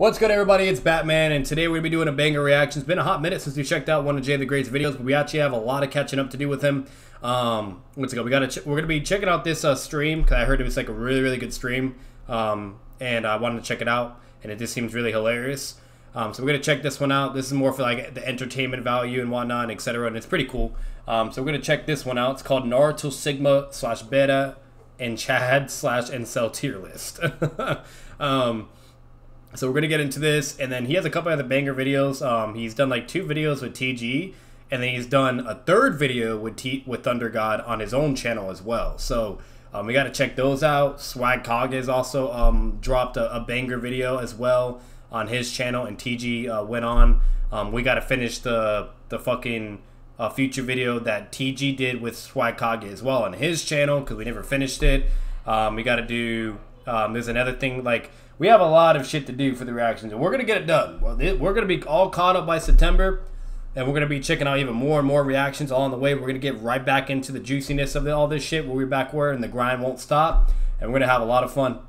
What's good, everybody? It's Batman, and today we're going to be doing a banger reaction. It's been a hot minute since we checked out one of Jay the Great's videos, but we actually have a lot of catching up to do with him. We're going to be checking out this stream, because I heard it was like a really, really good stream, and I wanted to check it out, and it just seems really hilarious. So we're going to check this one out. This is more for like the entertainment value and whatnot, etc., and it's pretty cool. So we're going to check this one out. It's called Naruto Sigma / Beta and Chad / Incel Tier List. So we're going to get into this, and then he has a couple other banger videos. He's done like 2 videos with TG, and then he's done a 3rd video with Thunder God on his own channel as well. So we got to check those out. SwagCog has also dropped a banger video as well on his channel, and TG went on. We got to finish the fucking future video that TG did with SwagCog as well on his channel, because we never finished it. We got to do... there's another thing, like, we have a lot of shit to do for the reactions, and we're going to get it done. We're going to be all caught up by September, and we're going to be checking out even more and more reactions along the way. We're going to get right back into the juiciness of all this shit, where we're back where, and the grind won't stop, and we're going to have a lot of fun.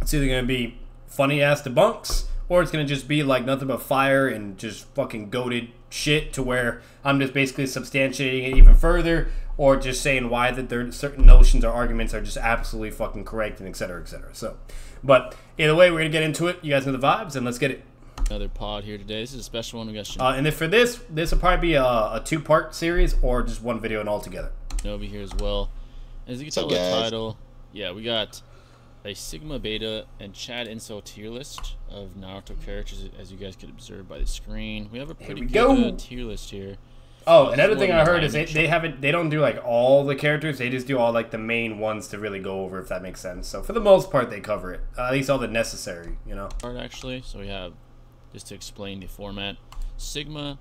It's either going to be funny-ass debunks, or it's going to just be, like, nothing but fire and just fucking goated shit to where I'm just basically substantiating it even further, or just saying why that certain notions or arguments are just absolutely fucking correct, and etc., etc. So, but either way, we're gonna get into it. You guys know the vibes, and let's get it. Another pod here today. This is a special one we got. And then for this will probably be a 2-part series, or just one video and all together. Novi here as well. As you can tell, the title, yeah, we got a Sigma, Beta, and Chad Incel tier list of Naruto characters, as you guys could observe by the screen. We have a pretty good tier list here. Oh, another thing I heard is they don't do like all the characters. They just do all like the main ones to really go over, if that makes sense. So for the most part, they cover it. At least all the necessary, you know. Actually, so we have, just to explain the format, Sigma,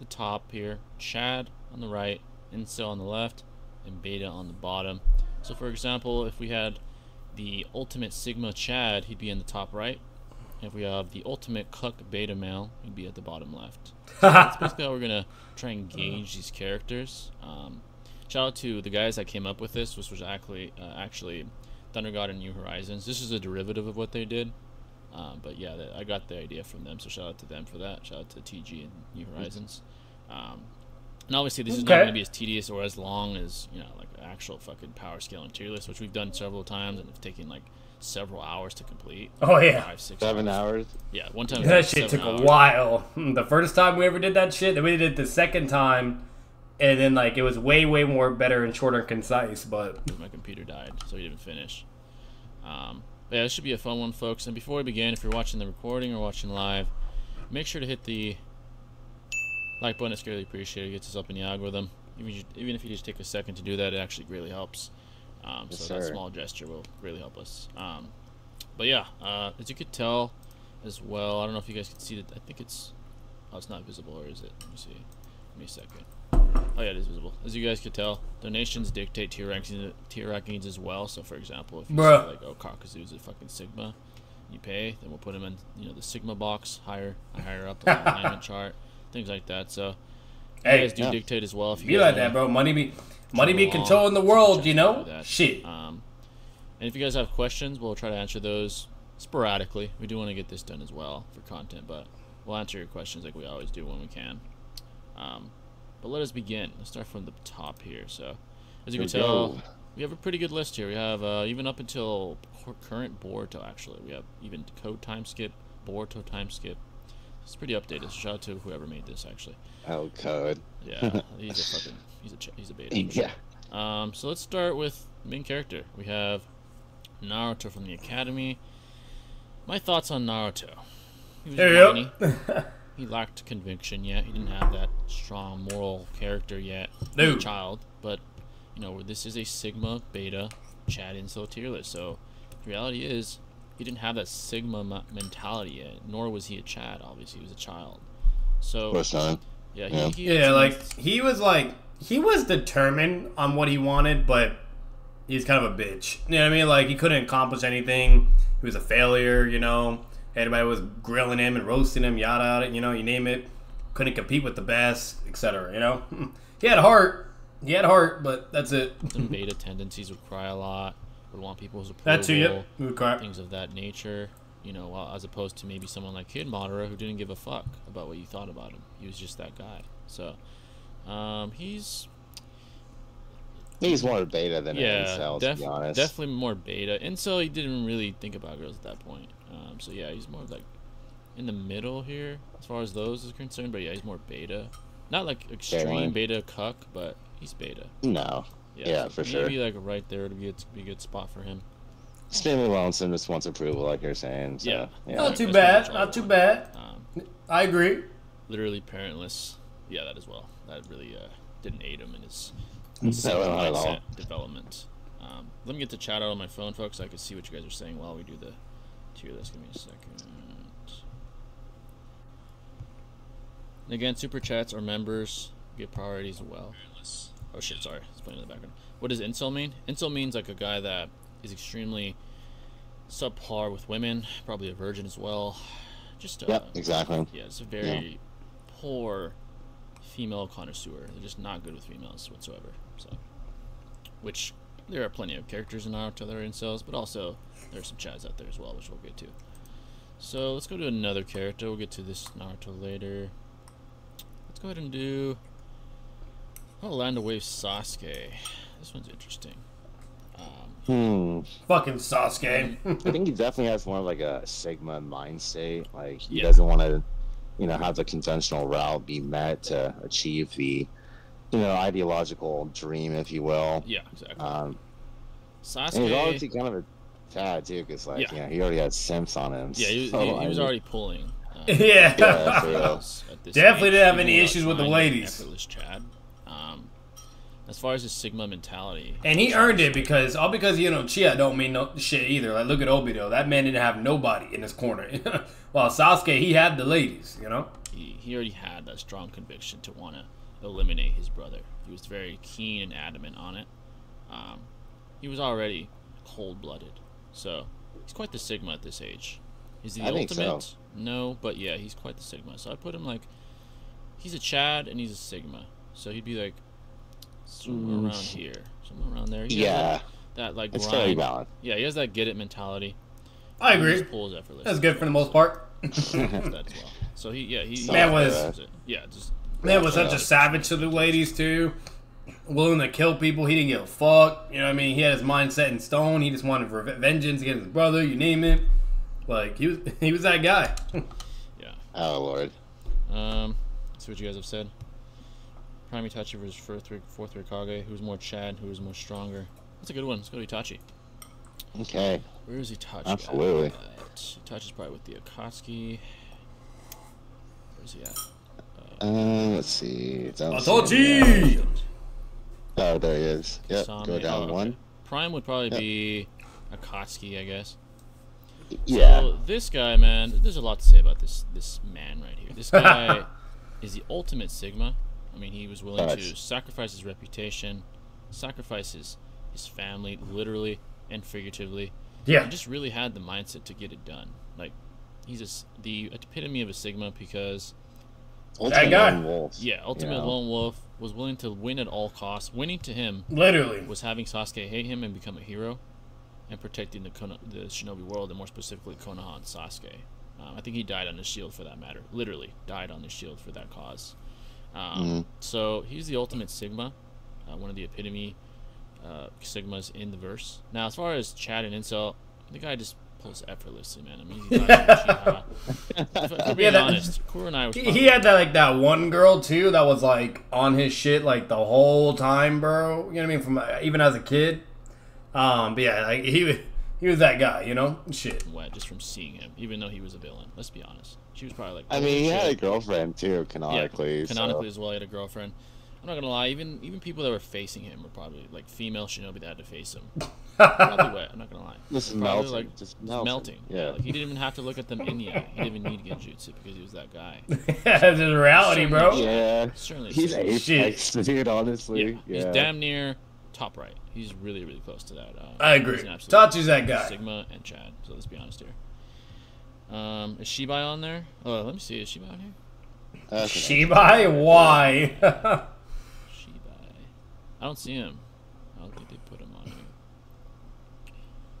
the top here, Chad on the right, Incel on the left, and Beta on the bottom. So for example, if we had the ultimate Sigma Chad, he'd be in the top right. If we have the ultimate cuck beta male, he'd be at the bottom left. So that's basically how we're gonna try and gauge these characters. Shout out to the guys that came up with this, which was actually Thunder God and New Horizons. This is a derivative of what they did, but yeah, I got the idea from them. So shout out to them for that. Shout out to TG and New Horizons. And obviously, this is not going to be as tedious or as long as, you know, like an actual fucking power scale and tier list, which we've done several times and have taken like several hours to complete. Oh yeah, 5, 6, 7 hours. Yeah, one time. That shit took a while. The first time we ever did that shit, then we did it the second time, and then like it was way, way more better and shorter and concise. But my computer died, so we didn't finish. But yeah, this should be a fun one, folks. And before we begin, if you're watching the recording or watching live, make sure to hit the like button. It's greatly appreciated. It gets us up in the algorithm. Even if you just take a second to do that, it actually greatly helps. Yes, so that small gesture will really help us. But yeah, as you could tell as well, I don't know if you guys can see that. I think it's, oh, it's not visible, or is it? Let me see. Give me a second. Oh yeah, it is visible. As you guys could tell, donations dictate tier rankings as well. So for example, if you say like, oh, Kakazu's a fucking Sigma, you pay, then we'll put him in, you know, the Sigma box higher up the alignment chart, things like that. So hey, you guys do dictate as well. If you be like that, bro. Money be controlling the world, you know? Shit. And if you guys have questions, we'll try to answer those sporadically. We do want to get this done as well for content, but we'll answer your questions like we always do when we can. But let us begin. Let's start from the top here. So, as you can tell, we have a pretty good list here. We have, even up until current Boruto, actually. We have even Code time skip, Boruto time skip. It's pretty updated. So shout out to whoever made this, actually. Oh, Code. Yeah, he's a fucking... He's a beta. Yeah. So let's start with main character. We have Naruto from the academy. My thoughts on Naruto. He was whiny. He lacked conviction yet. He didn't have that strong moral character yet. No. He's a child. But, you know, this is a Sigma, Beta, Chad Incel tier list. So the reality is he didn't have that Sigma mentality yet, nor was he a Chad, obviously. He was a child. So, first time. Yeah, he was determined on what he wanted, but he's kind of a bitch. You know what I mean? Like, he couldn't accomplish anything. He was a failure, you know. Everybody was grilling him and roasting him, yada, yada, you know, you name it. Couldn't compete with the best, etc., you know? He had heart. He had heart, but that's it. Some beta tendencies, would cry a lot, would want people's approval. That too, yep. Things of that nature. you know, as opposed to maybe someone like Kid Madara, who didn't give a fuck about what you thought about him. He was just that guy. So, he's more beta than an incel, to be honest. Definitely more beta. Incel, he didn't really think about girls at that point. So yeah, he's more like in the middle here as far as those is concerned. But yeah, he's more beta. Not like extreme beta cuck, but he's beta. No. Yeah, yeah, so for sure. Maybe like right there would be a good spot for him. Extremely lonesome, just wants approval, like you're saying. So, yeah. Yeah. Not too bad. Not too bad. I agree. Literally parentless. Yeah, that as well. That really didn't aid him in his mindset development. Let me get the chat out on my phone, folks, so I can see what you guys are saying while we do the tier list. Give me a second. And again, super chats or members get priority as well. Oh shit, sorry, it's playing in the background. What does incel mean? Incel means like a guy that is extremely subpar with women, probably a virgin as well. Just yep, exactly. Yeah, it's a very poor female connoisseur. They're just not good with females whatsoever. So, which there are plenty of characters in Naruto that are incels, but also there are some chads out there as well, which we'll get to. So let's go to another character. We'll get to this Naruto later. Let's go ahead and do. I'll land a wave Sasuke. This one's interesting. Fucking Sasuke. I think he definitely has more of like a Sigma mind state. Like he doesn't want to, you know, have the conventional route be met to achieve the, you know, ideological dream, if you will. Yeah, exactly. Sasuke. And he's already kind of a tad too, because like you know, he already had simps on him. Yeah, he was already pulling. Yeah. Definitely didn't have any issues with the ladies. Effortless Chad. As far as his Sigma mentality, and he earned it because all because you know Chia don't mean no shit either. Like look at Obito, that man didn't have nobody in his corner. While Sasuke, he had the ladies, you know. He already had that strong conviction to want to eliminate his brother. He was very keen and adamant on it. He was already cold-blooded, so he's quite the Sigma at this age. Is he the ultimate? So. No, but yeah, he's quite the Sigma. So I put him like he's a Chad and he's a Sigma. So he'd be like. Somewhere around here, somewhere around there. Yeah, that like grind. Yeah, he has that get it mentality. I agree. Pulls effortless. That's good for the most part. That as well. So he, yeah, he man was such a savage to the ladies too. Willing to kill people, he didn't give a fuck. You know what I mean? He had his mind set in stone. He just wanted vengeance against his brother. You name it. Like he was that guy. Yeah. Oh Lord. Let's see what you guys have said. Prime Itachi versus fourth Hokage. Who's more Chad? Who's more stronger? That's a good one. Let's go to Itachi. Okay. Where is Itachi? Absolutely. Itachi's probably with the Akatsuki. Where's he at? Let's see. Itachi! Oh, there he is. Yep. Same. Go down one. Prime would probably be Akatsuki, I guess. Yeah. So this guy, man. There's a lot to say about this man right here. This guy is the ultimate Sigma. I mean, he was willing to sacrifice his reputation, sacrifice his family, literally and figuratively. Yeah. He just really had the mindset to get it done. Like, he's the epitome of a Sigma because... Ultimate lone wolf. Yeah, ultimate lone wolf was willing to win at all costs. Winning to him... Literally. ...was having Sasuke hate him and become a hero and protecting the shinobi world, and more specifically Konoha and Sasuke. I think he died on his shield for that matter. Literally died on his shield for that cause. So he's the ultimate Sigma, one of the epitome Sigmas in the verse. Now, as far as Chad and incel, the guy just pulls effortlessly, man. I mean, he's not if being honest, Kuro and I was he had that like that one girl too that was like on his shit like the whole time, bro. You know what I mean? From even as a kid, but yeah, like he was that guy, you know? Shit. Wet just from seeing him, even though he was a villain. Let's be honest. She was probably like. I mean, he had a girlfriend too, canonically. Yeah, canonically as well, he had a girlfriend. I'm not gonna lie, even people that were facing him were probably like female shinobi that had to face him. Probably wet. I'm not gonna lie. Just melting. Like, just melting. Yeah. Like, he didn't even have to look at them in the eye. He didn't even need genjutsu because he was that guy. That's his reality, bro. Yeah. Certainly. He's apex, dude. Honestly. Yeah. Yeah. He's damn near top right. He's really, really close to that. I agree. Tachi's that guy. Sigma and Chad. So let's be honest here. Is Shibai on there? Oh, let me see. Is Shibai on here? Shibai? Why? Shibai. I don't see him. I don't think they put him on here.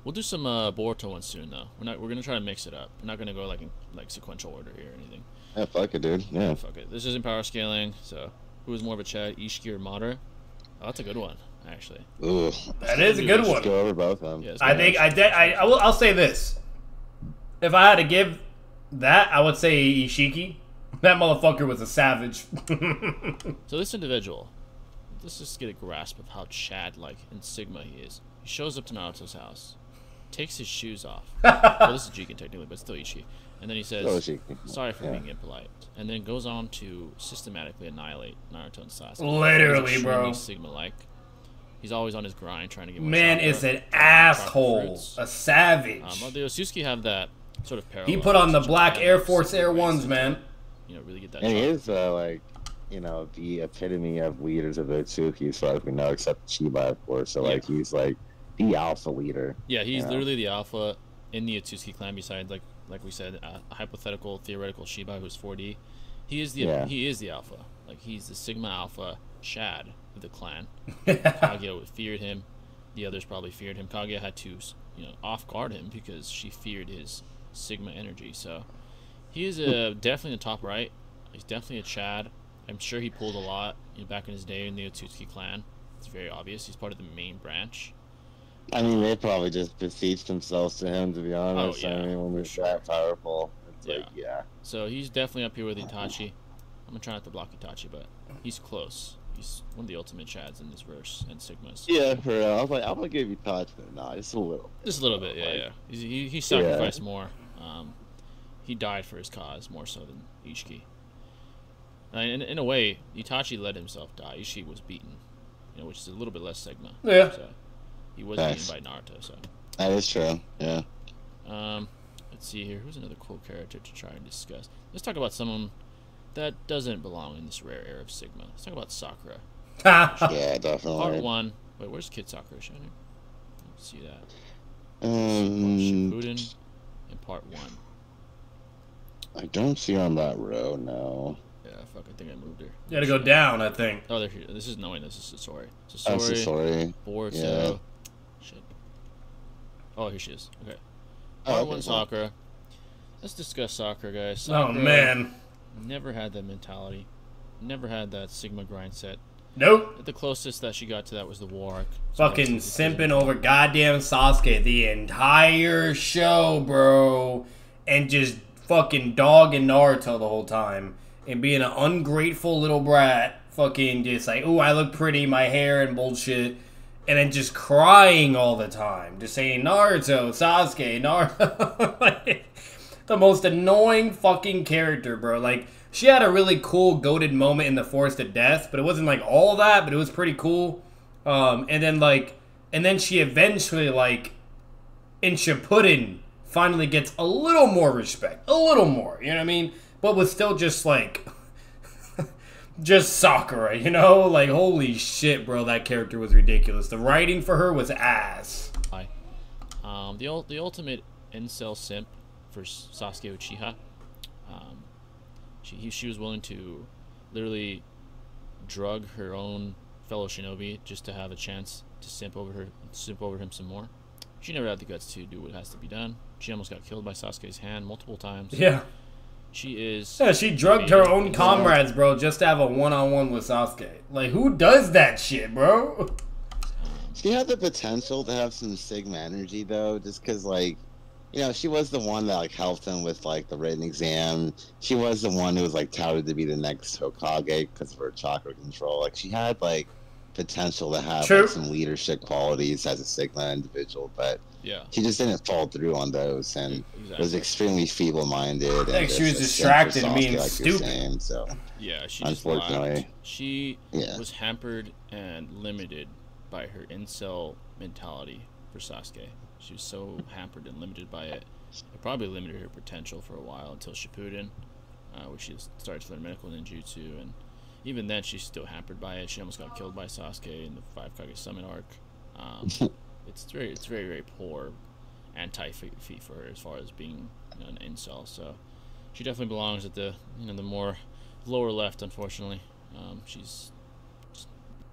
We'll do some Boruto ones soon though. We're gonna try to mix it up. We're not gonna go like in sequential order here or anything. Yeah, fuck it, dude. Yeah, fuck it. This isn't power scaling, so who is more of a Chad, Ishiki or Madara? Oh, that's a good one, actually. Ooh, that is a good one. Just go over both of them. Yeah, I think I'll say this. If I had to give that, I would say Ishiki. That motherfucker was a savage. So this individual, let's just get a grasp of how Chad-like and Sigma he is. He shows up to Naruto's house, takes his shoes off. Well, this is Jigen technically, but still Ishiki. And then he says, sorry for being impolite. And then goes on to systematically annihilate Naruto and Sasuke. Literally, bro. Sigma-like. He's always on his grind trying to get more. Man is an asshole. A savage. The Otsutsuki have that sort of parallel. He put on the black Air Force Air Ones, man. You know, really get that. And he is, like, you know, the epitome of leaders of the Otsutsuki, as far as we know, except Shibai, of course. So, like, he's, like, the alpha leader. Yeah, he's literally the alpha in the Otsutsuki clan, besides, like we said, a hypothetical, theoretical Shibai who's 4D. He is the he is the alpha. Like, he's the Sigma Alpha Chad of the clan. Kaguya feared him. The others probably feared him. Kaguya had to, you know, off-guard him because she feared his Sigma energy, so... He is definitely in the top right. He's definitely a Chad. I'm sure he pulled a lot back in his day in the Otsutsuki clan. It's very obvious. He's part of the main branch. I mean, they probably just beseeched themselves to him, to be honest. Oh, yeah. I mean, when we're that powerful, it's like, yeah. So he's definitely up here with Itachi. I'm going to try not to block Itachi, but he's close. He's one of the ultimate Chads in this verse, and Sigmas. Yeah, for real. I was like, I'm going to give Itachi a nod. Just a little bit. Just a little bit, yeah, like, yeah. He sacrificed more. He died for his cause more so than Ishiki. In a way, Itachi let himself die. Ishiki was beaten, you know, which is a little bit less Sigma. Yeah. So he was beaten by Naruto. So that is true. Yeah. Let's see here. Who's another cool character to try and discuss? Let's talk about someone that doesn't belong in this rare era of Sigma. Let's talk about Sakura. Yeah, definitely. Part one. Wait, where's Kid Sakura shown here? Let's see that. Shippuden in part one. I don't see her on that row, no. Yeah, fuck, I think I moved her. You gotta go down, I think. Oh, they're here. This is knowing this is Sasori. Sasori. Boruto. Yeah. Shit. Oh, here she is. Okay. Part one, Sakura. Let's discuss Sakura, guys. Sakura, oh, man. Never had that mentality. Never had that Sigma grind set. Nope. The closest that she got to that was the war arc. Fucking simping over goddamn Sasuke the entire show, bro. And just... fucking dog and Naruto the whole time and being an ungrateful little brat, fucking just like, ooh, I look pretty, my hair and bullshit, and then just crying all the time, just saying Naruto, Sasuke, Naruto. Like, the most annoying fucking character, bro. Like, she had a really cool goated moment in the Forest of Death, but it wasn't like all that, but it was pretty cool. And then she eventually, like, in Shippuden finally gets a little more respect. A little more, you know what I mean? But was still just, like, just Sakura, you know? Like, holy shit, bro, that character was ridiculous. The writing for her was ass. The ultimate incel simp for Sasuke Uchiha. She was willing to literally drug her own fellow shinobi just to have a chance to simp over him some more. She never had the guts to do what has to be done. She almost got killed by Sasuke's hand multiple times. Yeah. She is... yeah, she drugged her own comrades, bro, just to have a one-on-one with Sasuke. Like, who does that shit, bro? She had the potential to have some Sigma energy, though, just because, like, you know, she was the one that, like, helped him with, like, the written exam. She was the one who was, like, touted to be the next Hokage because of her chakra control. Like, she had, like... potential to have, like, some leadership qualities as a Sigma individual, but yeah, she just didn't fall through on those and was extremely feeble-minded. Like, she was distracted and being stupid. So yeah, she unfortunately was hampered and limited by her incel mentality for Sasuke. She was so hampered and limited by it. It probably limited her potential for a while until Shippuden, where she started to learn medical ninjutsu, and even then, she's still hampered by it. She almost got killed by Sasuke in the Five Kage Summon arc. It's very, very poor anti-fee for her as far as being, you know, an incel. So she definitely belongs at the, you know, the more lower left. Unfortunately, she's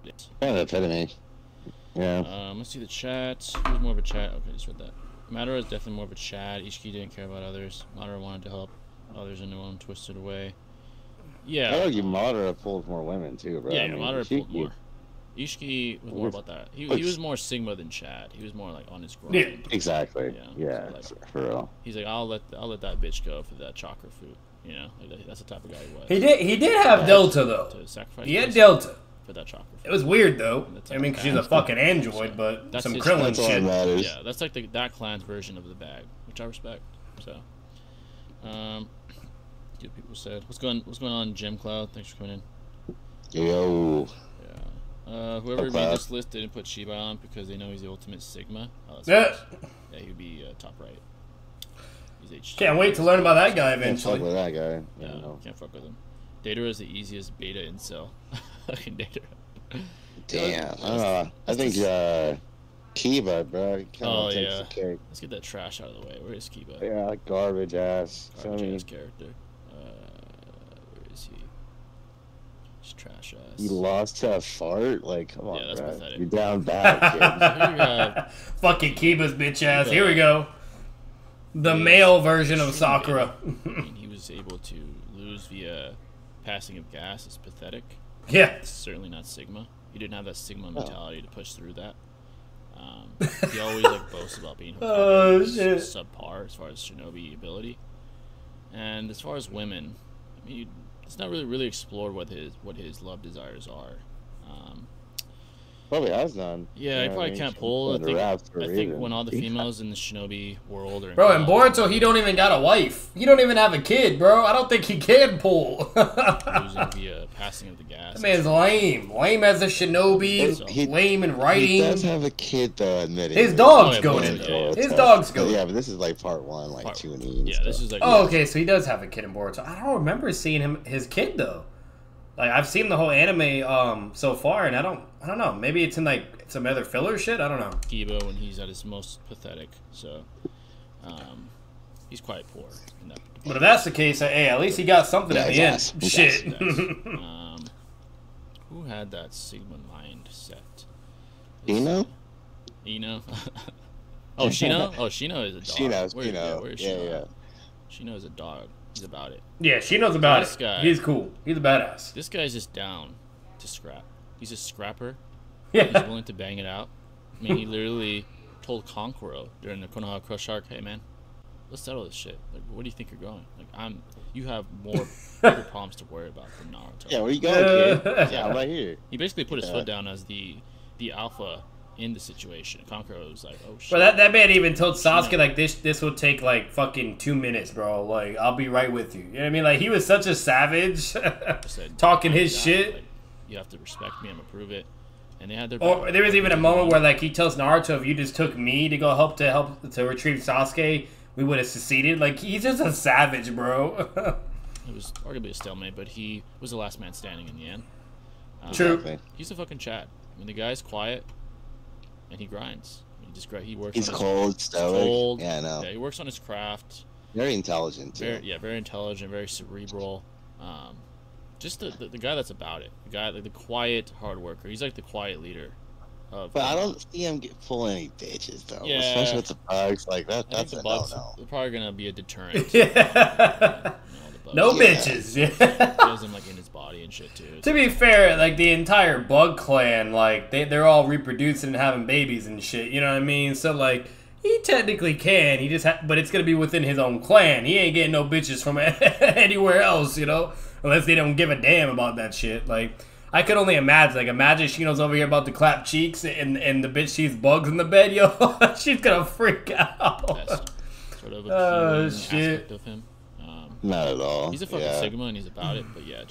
just, yeah, the epitome. Yeah. Let's see the chat. Who's more of a chat? Okay, just read that. Madara is definitely more of a chat. Ishiki didn't care about others. Madara wanted to help others in their own twisted way. Yeah. I argue Madara pulled more women too, bro. Yeah, I mean, Madara pulled more. Ishiki was more about that. He was more Sigma than Chad. He was more like on his grind. Yeah, exactly. You know? Yeah, so like, for real. He's like, I'll let that bitch go for that chakra fruit. You know, like, that's the type of guy he was. He did have Delta though. To sacrifice. He had Delta for that chakra fruit. It was weird though. I mean, because she's a fucking android, so, but that's some Krillin shit. Yeah, that's like that clan's version of the bag, which I respect. So, good people said, what's going on, Jim Cloud? Thanks for coming in. Yo. Whoever made this list didn't put Shibai on because they know he's the ultimate Sigma. Oh, yeah. Yeah, he'd be top right. He's can't wait to learn about that guy eventually. Can't fuck with that guy. Yeah, no, can't fuck with him. Datara is the easiest beta incel. Fucking Datara. Damn. I think Kiba, bro. Oh, yeah. Let's get that trash out of the way. Where is Kiba? Yeah, garbage ass. Garbage ass character. Trash ass. You lost to a fart? Like, come on, yeah, that's pathetic. You're down bad, kid. Fucking Kiba's bitch ass. Here we go. The male version of Sakura. I mean, he was able to lose via passing of gas. It's pathetic. Yeah. It's certainly not Sigma. He didn't have that Sigma mentality to push through that. He always like boasts about being subpar as far as shinobi ability. And as far as women, I mean, it's not really explored what his love desires are. Probably has none. Yeah, he probably can't pull. I think when all the females in the shinobi world are in Boruto, he don't even got a wife. He don't even have a kid, bro. I don't think he can pull. Losing via passing of the gas. That man's lame. Lame as a shinobi. Lame in writing. He does have a kid though, admitting. His dog's going in there. His dog's going. Yeah, but this is like part one, like part 2 and 8. Yeah, stuff. This is like. Oh, okay, so he does have a kid in Boruto. I don't remember seeing his kid though. Like I've seen the whole anime so far, and I don't know. Maybe it's in like some other filler shit. I don't know. Kiba when he's at his most pathetic, so he's quite poor. In that but if that's the case, hey, at least he got something at the end. Yes. Shit. Yes. Who had that Sigma mind set? Ino. Oh, Shino. Oh, Shino is a dog. Where's Shino? Yeah. Shino is a dog. He's about it. Yeah, she knows about it. Guy, he's cool. He's a badass. This guy's just down to scrap. He's a scrapper. Yeah. He's willing to bang it out. I mean, he literally told Konkoro during the Konoha Crush Arc, hey, man, let's settle this shit. Like, where do you think you're going? Like, you have more bigger problems to worry about than Naruto. Yeah, where you going, kid? Yeah, I'm right here. He basically put his foot down as the alpha in the situation. Konkoro was like, oh shit. But that man even told Sasuke, like, this would take like fucking 2 minutes, bro. Like, I'll be right with you. You know what I mean? Like, he was such a savage talking his shit. Like, you have to respect me, I'm gonna prove it. And they had their Or there was even a moment where like he tells Naruto, if you just took me to go help to retrieve Sasuke, we would have succeeded. Like, he's just a savage, bro. It was arguably a stalemate, but he was the last man standing in the end. True. He's a fucking Chad. I mean, the guy's quiet. And he grinds. He works. He's cold, stoic. Yeah, I know. Yeah, he works on his craft. Very intelligent too. Very intelligent, very cerebral. Just the guy that's about it. The guy, like the quiet hard worker. He's like the quiet leader. But I don't see him pull any bitches though. Yeah. Especially with the bugs like that. That's a no-no. They're probably gonna be a deterrent. Yeah. No bitches. Yeah. He has him like in his body and shit too. To be fair, like the entire bug clan, like they're all reproducing and having babies and shit. You know what I mean? So like he technically can. He just but it's gonna be within his own clan. He ain't getting no bitches from anywhere else. You know, unless they don't give a damn about that shit. Like I could only imagine. Like imagine Shino's over here about to clap cheeks and the bitch sees bugs in the bed. Yo, she's gonna freak out. That's sort of a aspect of him. Not at all. He's a fucking Sigma and he's about it. But yeah, the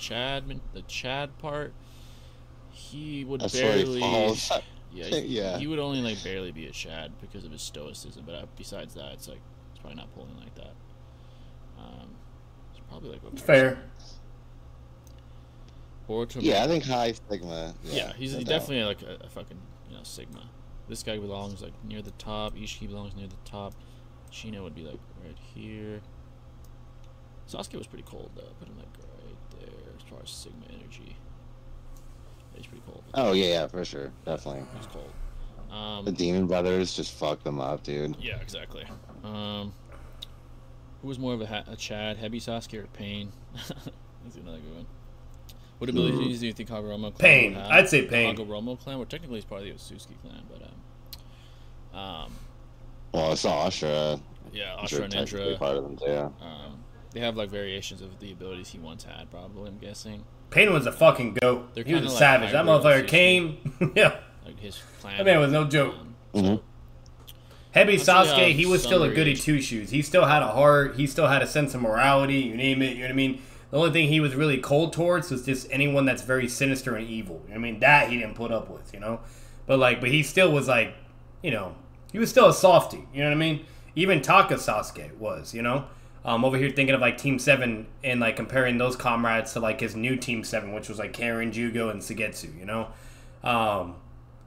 Chad part, he would he would only like barely be a Chad because of his stoicism. But besides that, it's like it's probably not pulling like that. It's probably like fair. I think high Sigma. Yeah, he's definitely like a fucking Sigma. This guy belongs like near the top. Ishiki belongs near the top. Shino would be like right here. Sasuke was pretty cold though, put him like right there as far as Sigma energy. He's pretty cold. Oh yeah, for sure, definitely. He's cold. The Demon Brothers just fucked them up, dude. Yeah, exactly. Who was more of a Chad? Heavy Sasuke or Pain? That's another good one. What abilities do you think Hagoromo clan Pain. Would have? I'd say Pain. Hagoromo clan? Well, technically it's part of the Otsutsuki clan, but... well, it's not Ashura. Yeah, Ashura and Indra. Part of them, yeah. They have, like, variations of the abilities he once had, probably, I'm guessing. Pain was a fucking goat. He was a like savage. That motherfucker came... yeah. Like his plan. That man was no joke. Heavy Sasuke, he was still a goody two-shoes. He still had a heart. He still had a sense of morality. You name it. You know what I mean? The only thing he was really cold towards was just anyone that's very sinister and evil. You know what I mean? That he didn't put up with, you know? But, like, but he still was, like, you know, he was still a softie. You know what I mean? Even Taka Sasuke was, you know? Over here thinking of, like, Team 7 and, like, comparing those comrades to, like, his new Team 7, which was, like, Karen, Jugo, and Sugetsu, you know?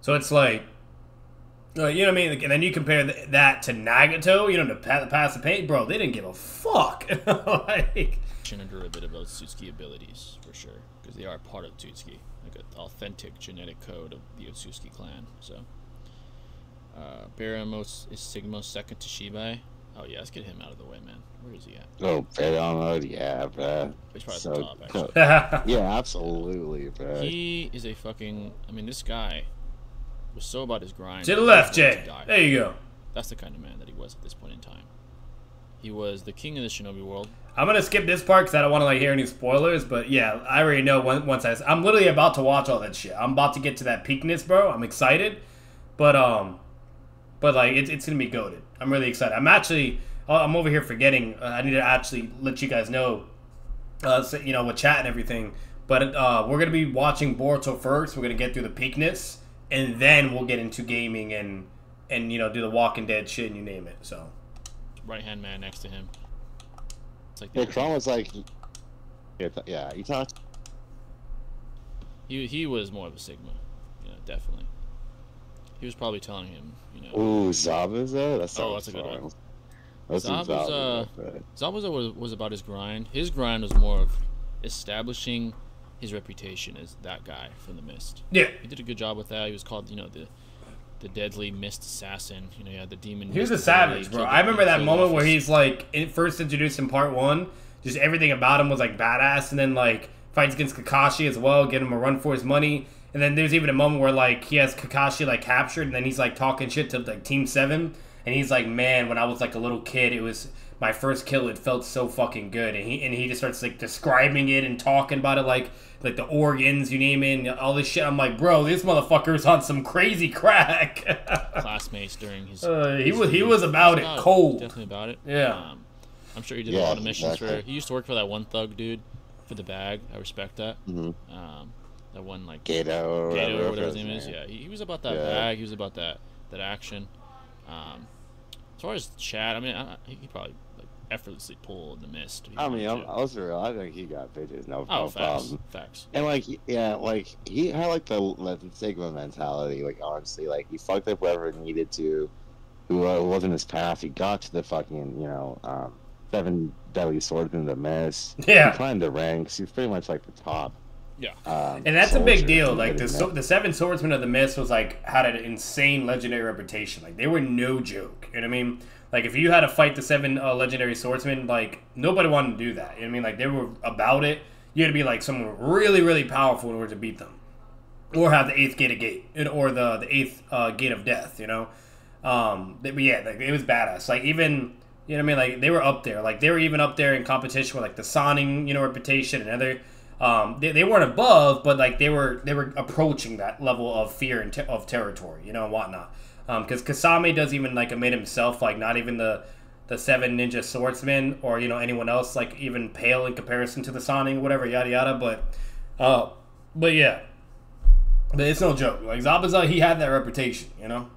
So it's, like... you know what I mean? And then you compare that to Nagato, you know, to pass the paint, bro, they didn't give a fuck. Like, Shinigami a bit about Otsutsuki abilities, for sure, because they are part of Otsutsuki, like an authentic genetic code of the Otsutsuki clan, so. Baramo is Sigma's second to Shibai. Oh, yeah, let's get him out of the way, man. Where is he at? Oh, Baramo, yeah, bruh. He's probably so, at the top, actually. Yeah, absolutely, bruh. He is a fucking, I mean, this guy... was so about his grind. To the left, Jay. There you go. That's the kind of man that he was at this point in time. He was the king of the shinobi world. I'm going to skip this part because I don't want to like hear any spoilers, but yeah, I already know once I'm literally about to watch all that shit. I'm about to get to that peakness, bro. I'm excited, but like, it's going to be goated. I'm really excited. I'm actually, I'm over here forgetting. I need to actually let you guys know, you know, with chat and everything, but we're going to be watching Boruto first. We're going to get through the peakness. And then we'll get into gaming and you know, do the Walking Dead shit and you name it, so. Right-hand man next to him. It's like yeah, Kron was like... Yeah, Itachi. He was more of a Sigma. Yeah, definitely. He was probably telling him, you know... Ooh, Zabuza? That's oh, that's a good one. Zabuza was about his grind. His grind was more of establishing... his reputation as that guy from the mist. Yeah, he did a good job with that. He was called, you know, the deadly mist assassin. You know, he had the demon. He was a savage, bro. I remember that moment where he's like first introduced in part one. Just everything about him was like badass, and then like fights against Kakashi as well, get him a run for his money. And then there's even a moment where like he has Kakashi like captured, and then he's like talking shit to like Team 7, and he's like, man, when I was like a little kid, it was. My first kill, it felt so fucking good, and he just starts like describing it and talking about it, like the organs, you name it, and all this shit. I'm like, bro, this motherfucker's on some crazy crack. Classmates during his, he was about it, cold. Definitely about it. Yeah, I'm sure he did a lot of missions for. He used to work for that one thug dude for the bag. I respect that. That one like Gato or whatever his name is. Yeah, he was about that bag. He was about that action. As far as Chad, I mean, he probably. Effortlessly pulled the mist. I mean, I was real. I think he got bitches. No problem. Facts. And like, yeah, like he had like the Sigma mentality. Like honestly, like he fucked up whoever needed to, who wasn't his path. He got to the fucking, you know, 7 deadly swords in the mist. Yeah. He climbed the ranks. He's pretty much like the top. Yeah. And that's a big deal. Like the 7 swordsmen of the mist was like had an insane legendary reputation. Like they were no joke. You know what I mean? Like, if you had to fight the 7 legendary swordsmen, like, nobody wanted to do that. You know what I mean? Like, they were about it. You had to be, like, someone really, really powerful in order to beat them. Or have the 8th gate of gate. Or the 8th gate of death, you know? But, yeah, like, it was badass. Like, even, you know what I mean? Like, they were up there. Like, they were even up there in competition with, like, the Sanning, you know, reputation and other... they weren't above, but, like, they were approaching that level of fear and of territory, you know, and whatnot. Because Kasame doesn't even, like, admit himself, like, not even the 7 ninja swordsmen or, you know, anyone else, like, even pale in comparison to the Sanning, whatever, yada, yada, but yeah. But it's no joke. Like, Zabuza, he had that reputation, you know?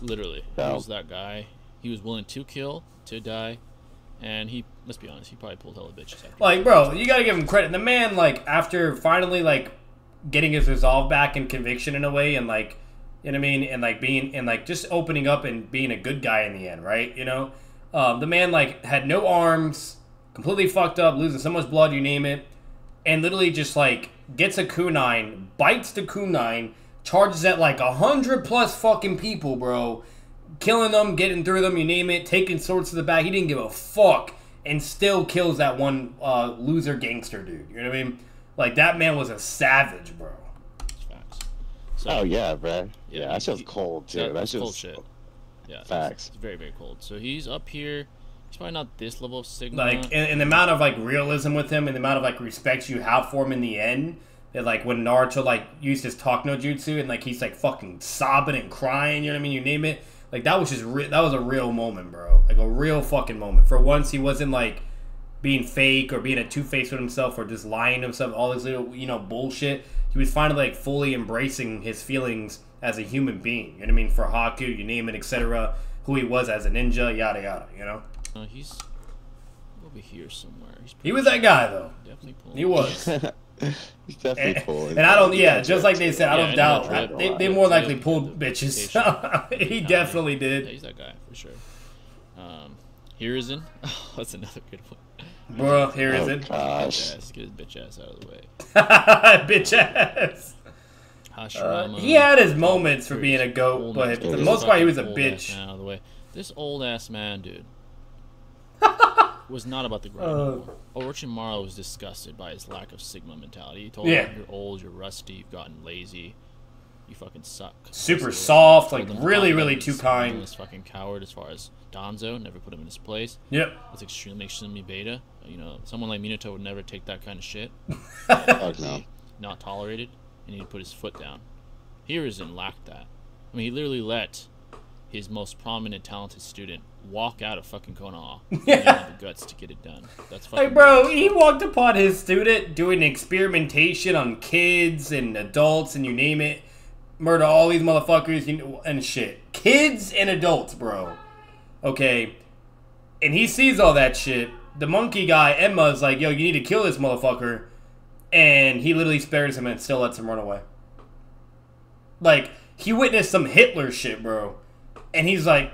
Literally. He was that guy. He was willing to kill, to die, and he, let's be honest, he probably pulled hella bitches. Like, bro, you gotta give him credit. The man, like, after finally, like, getting his resolve back and conviction in a way and, like, you know what I mean? And, like, being... and, like, just opening up and being a good guy in the end, right? You know? The man, like, had no arms, completely fucked up, losing so much blood, you name it, and literally just, like, gets a kunai, bites the kunai, charges at like 100+ fucking people, bro. Killing them, getting through them, you name it, taking swords to the back. He didn't give a fuck and still kills that one loser gangster dude. You know what I mean? Like, that man was a savage, bro. So, oh, yeah, bro. Yeah, that shit's cold, too. That's just cold shit. Yeah, facts. It's very, very cold. So he's up here. He's probably not this level of Sigma. Like, and the amount of, like, realism with him and the amount of, like, respect you have for him in the end. That, like, when Naruto, like, used his talk no jutsu and, like, he's, like, fucking sobbing and crying. You know what I mean? You name it. Like, that was just that was a real moment, bro. Like, a real fucking moment. For once, he wasn't, like, being fake or being a two-faced with himself or just lying to himself. All this little, you know, bullshit. He was finally, like, fully embracing his feelings as a human being. You know what I mean? For Haku, you name it, etc. Who he was as a ninja, yada, yada, you know? He's over here somewhere. He was that guy, though. Definitely pulling. He was. He's definitely pulling. And I don't, yeah, just like they said, I don't doubt. They more likely pulled bitches. He definitely did. Yeah, he's that guy, for sure. Hiruzen. Oh, that's another good one. Bro, Hiruzen. Oh, gosh. Get his bitch ass out of the way. Bitch ass. He had his moments for being a goat, but for the most part, he was a bitch. Out of the way. This old ass man, dude, was not about the grind anymore. Orochimaru was disgusted by his lack of Sigma mentality. He told him, "You're old, you're rusty, you've gotten lazy, you fucking suck." Super soft, like really, really too kind. This fucking coward, as far as Danzo, never put him in his place. Yep. That's extremely, extremely beta. You know, someone like Minato would never take that kind of shit. No. Not tolerated, and he'd put his foot down. Hiruzen lacked that. I mean, he literally let his most prominent, talented student walk out of fucking Konoha. Yeah. The guts to get it done. That's fucking. Like, bro, nuts. He walked upon his student doing experimentation on kids and adults and you name it. Murder all these motherfuckers and shit. Kids and adults, bro. Okay. And he sees all that shit. The monkey guy, Emma's like, yo, you need to kill this motherfucker. And he literally spares him and still lets him run away. Like, he witnessed some Hitler shit, bro. And he's like,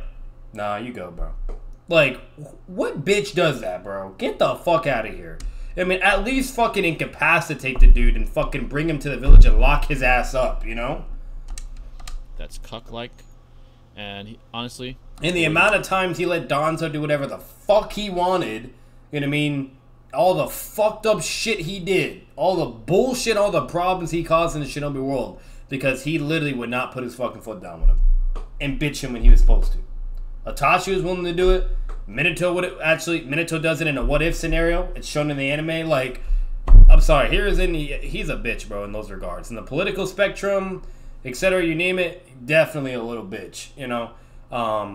nah, you go, bro. Like, what bitch does that, bro? Get the fuck out of here. I mean, at least fucking incapacitate the dude and fucking bring him to the village and lock his ass up, you know? That's cuck-like. And he, honestly... And the amount of times he let Danzo do whatever the fuck he wanted, you know what I mean? All the fucked up shit he did. All the bullshit, all the problems he caused in the Shinobi world. Because he literally would not put his fucking foot down with him. And bitch him when he was supposed to. Itachi was willing to do it. Minato would actually. Minato does it in a what if scenario. It's shown in the anime. Like, I'm sorry, Hiruzen, he's a bitch, bro, in those regards. In the political spectrum, etc., you name it, definitely a little bitch. You know, I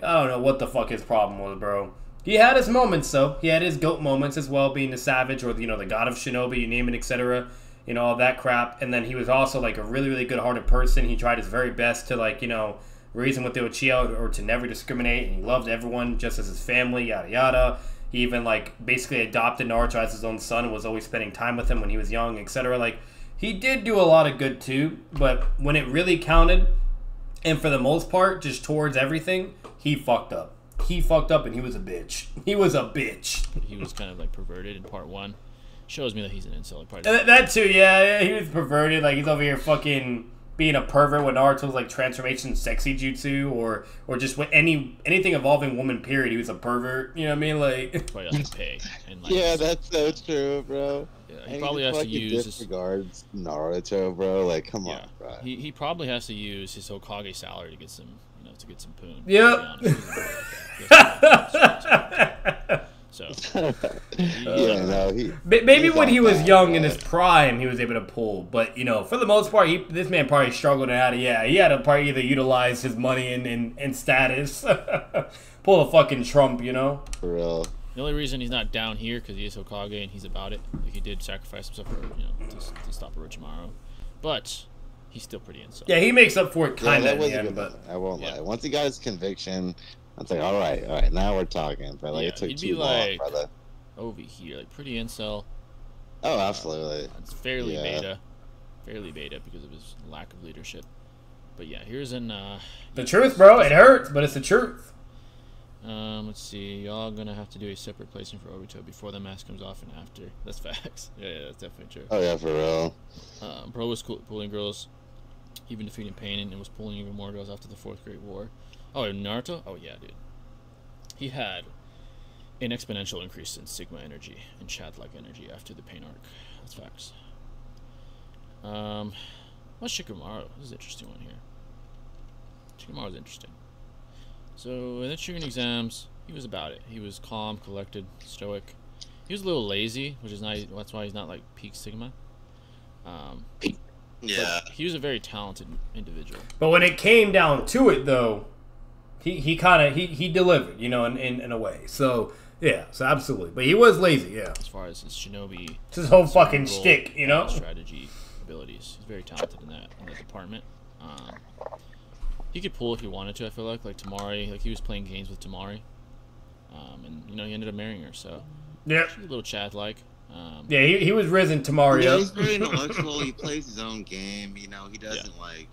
don't know what the fuck his problem was, bro. He had his moments, though. He had his goat moments as well, being the savage or you know the god of Shinobi, you name it, etc. You know all that crap. And then he was also like a really, really good-hearted person. He tried his very best to like you know. Reason with the Uchiha or to never discriminate, and he loved everyone just as his family, yada yada. He even like basically adopted Naruto as his own son and was always spending time with him when he was young, etc. Like he did do a lot of good too, but when it really counted, and for the most part, just towards everything, he fucked up. He fucked up and he was a bitch. He was a bitch. He was kind of like perverted in part one. Shows me that he's an incel. That too, yeah, he was perverted, like he's over here fucking being a pervert when Naruto's like transformation sexy jutsu or just with anything involving woman period, he was a pervert, you know what I mean? Like, probably has to pay and, like, yeah, that's so true, bro. Yeah, he probably has to use disregards Naruto, bro. Like, come on, bro. He probably has to use his Hokage salary to get some, you know, to get some poon. Yep. So yeah, no, maybe when he was young in his prime, he was able to pull. But you know, for the most part, this man probably struggled and had to. Yeah, he had to probably either utilize his money and status, pull a fucking Trump. You know, for real. The only reason he's not down here because he is Hokage and he's about it. Like, he did sacrifice himself, for, you know, to stop Orochimaru, but he's still pretty insane. Yeah, he makes up for it kind of. Yeah, but I won't lie. Once he got his conviction. I was like, all right, now we're talking. But like, it took too long, brother. Over here, like pretty incel. Oh, absolutely. It's fairly beta, because of his lack of leadership. But yeah, here's the truth, bro. It hurts, but it's the truth. Let's see. Y'all gonna have to do a separate placing for Obito before the mask comes off and after. That's facts. Yeah, that's definitely true. Oh yeah, for real. Bro was pulling girls, even defeating Pain, and was pulling even more girls after the Fourth Great War. Oh, and Naruto? Oh yeah, dude. He had an exponential increase in Sigma energy and Chad-like energy after the Pain arc. That's facts. What's Shikamaru? This is an interesting one here. Shikamaru's interesting. So, in the Chunin exams, he was about it. He was calm, collected, stoic. He was a little lazy, which is nice. That's why he's not like peak Sigma. Yeah. He was a very talented individual. But when it came down to it, though, he delivered, you know, in a way. So, yeah, so absolutely. But he was lazy, yeah. As far as his shinobi, it's his whole fucking shtick, you know? Strategy abilities. He's very talented in that department. He could pull if he wanted to, I feel like. Like Temari, like he was playing games with Temari. And, you know, he ended up marrying her, so. Yeah. A little Chad-like. Yeah, he was risen Temari. Yeah, he's very intellectual. He plays his own game, you know. He doesn't, like,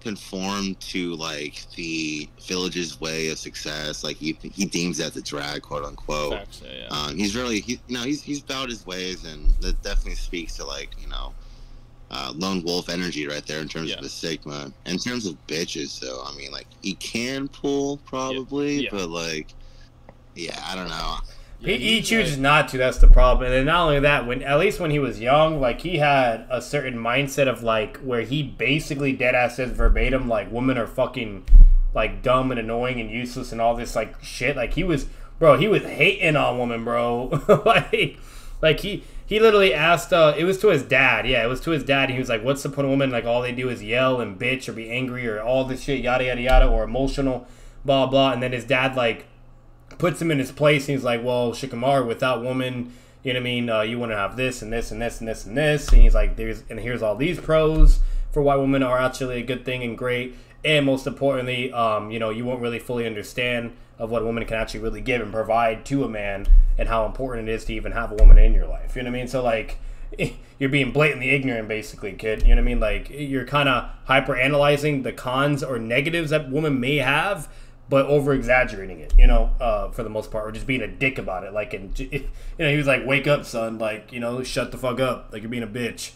conform to, like, the village's way of success. Like, he deems that the drag, quote-unquote. Facts, yeah. He's really, he's about his ways, and that definitely speaks to, like, you know, lone wolf energy right there in terms of the Sigma. In terms of bitches, though, I mean, like, he can pull, probably, but, like, yeah, I don't know. Yeah, he chooses not to, that's the problem. And then not only that, when at least when he was young, like, he had a certain mindset of, like, where he basically dead-ass says verbatim, like, women are fucking, like, dumb and annoying and useless and all this, like, shit. Like, he was, bro, he was hating on women, bro. like, he literally asked, it was to his dad. Yeah, it was to his dad. And he was like, what's the point of women? Like, all they do is yell and bitch or be angry or all this shit, yada, yada, yada, or emotional, blah, blah. And then his dad, like, puts him in his place. And he's like, well, Shikamaru, without woman, you know what I mean? You want to have this and this and this and this and this. And he's like, here's all these pros for why women are actually a good thing and great. And most importantly, you know, you won't really fully understand of what a woman can actually really give and provide to a man and how important it is to even have a woman in your life. You know what I mean? So, like, you're being blatantly ignorant, basically, kid. You know what I mean? Like, you're kind of hyper-analyzing the cons or negatives that women may have, but over-exaggerating it, you know, for the most part, or just being a dick about it. Like, and, you know, he was like, wake up, son. Like, you know, shut the fuck up. Like, you're being a bitch.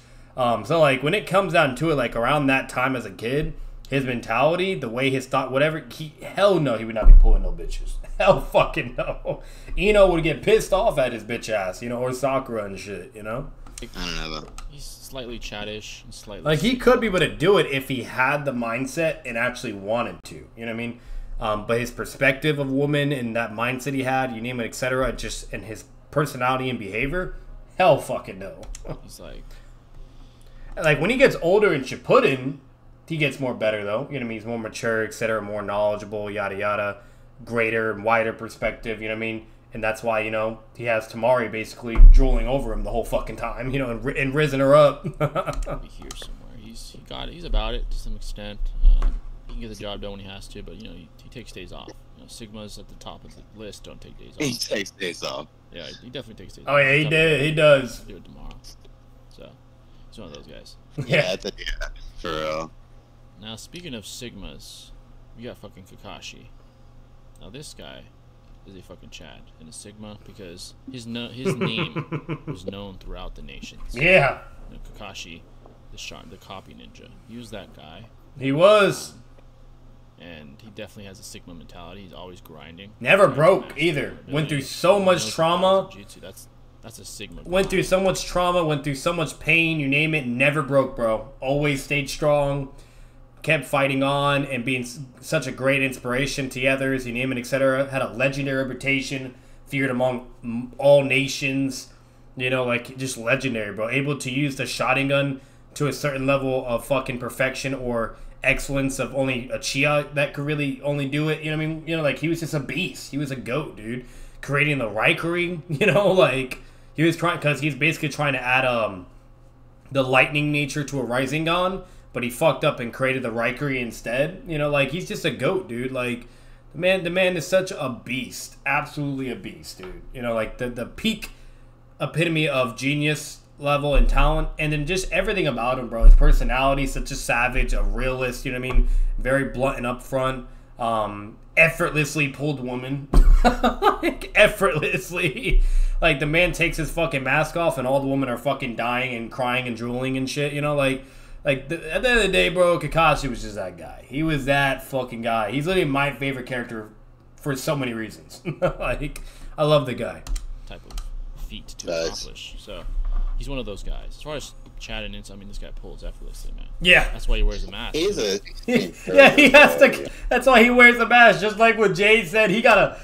So, like, when it comes down to it, like, around that time as a kid, his mentality, the way his thought, whatever, hell no, he would not be pulling no bitches. Hell fucking no. Ino would get pissed off at his bitch ass, you know, or Sakura and shit, you know? I don't know, though. He's slightly chattish. And slightly like, he could be able to do it if he had the mindset and actually wanted to, you know what I mean? But his perspective of woman and that mindset he had, you name it, etc., just and his personality and behavior, hell fucking no. He's like... Like, when he gets older in Shippuden... He gets more better, though. You know what I mean? He's more mature, etc., more knowledgeable, yada, yada. Greater and wider perspective, you know what I mean? And that's why, you know, he has Temari basically drooling over him the whole fucking time, you know, and risen her up. Here somewhere. He got it. He's about it to some extent. He can get the job done when he has to, but, you know, he takes days off. You know, Sigma's at the top of the list don't take days off. He takes days off. Yeah, he definitely takes days off. Oh, yeah, he does. He'll do it tomorrow. So, he's one of those guys. Yeah, for real. Now, speaking of Sigmas, we got fucking Kakashi. Now, this guy is a fucking Chad and a Sigma because his name was known throughout the nations. Yeah. You know, Kakashi, the copy ninja. He was that guy. He was. And he definitely has a Sigma mentality. He's always grinding. Never broke either. Went through so much trauma. That's a Sigma. Went through so much trauma, went through so much pain, you name it. Never broke, bro. Always stayed strong. Kept fighting on and being such a great inspiration to others, you name it, etc. Had a legendary reputation, feared among all nations, you know, like, just legendary, bro. Able to use the Sharingan to a certain level of fucking perfection or excellence of only a Chia that could really only do it, you know what I mean? You know, like, he was just a beast. He was a goat, dude. Creating the Raikiri, you know, like, he was trying, because he's basically trying to add the lightning nature to a Rasengan, but he fucked up and created the Raikiri instead. You know, like, he's just a goat, dude. Like, the man is such a beast. Absolutely a beast, dude. You know, like, the peak epitome of genius level and talent. And then just everything about him, bro. His personality, such a savage, a realist, you know what I mean? Very blunt and upfront. effortlessly pulled woman. Like, effortlessly. Like, the man takes his fucking mask off and all the women are fucking dying and crying and drooling and shit, you know? At the end of the day, bro, Kakashi was just that guy. He was that fucking guy. He's literally my favorite character for so many reasons. Like, I love the guy. Type of feat to accomplish. So, he's one of those guys. As far as chatting into, I mean, this guy pulls effortlessly, man. Yeah. That's why he wears a mask. He's a... yeah, he has to... That's why he wears a mask. Just like what Jade said, he gotta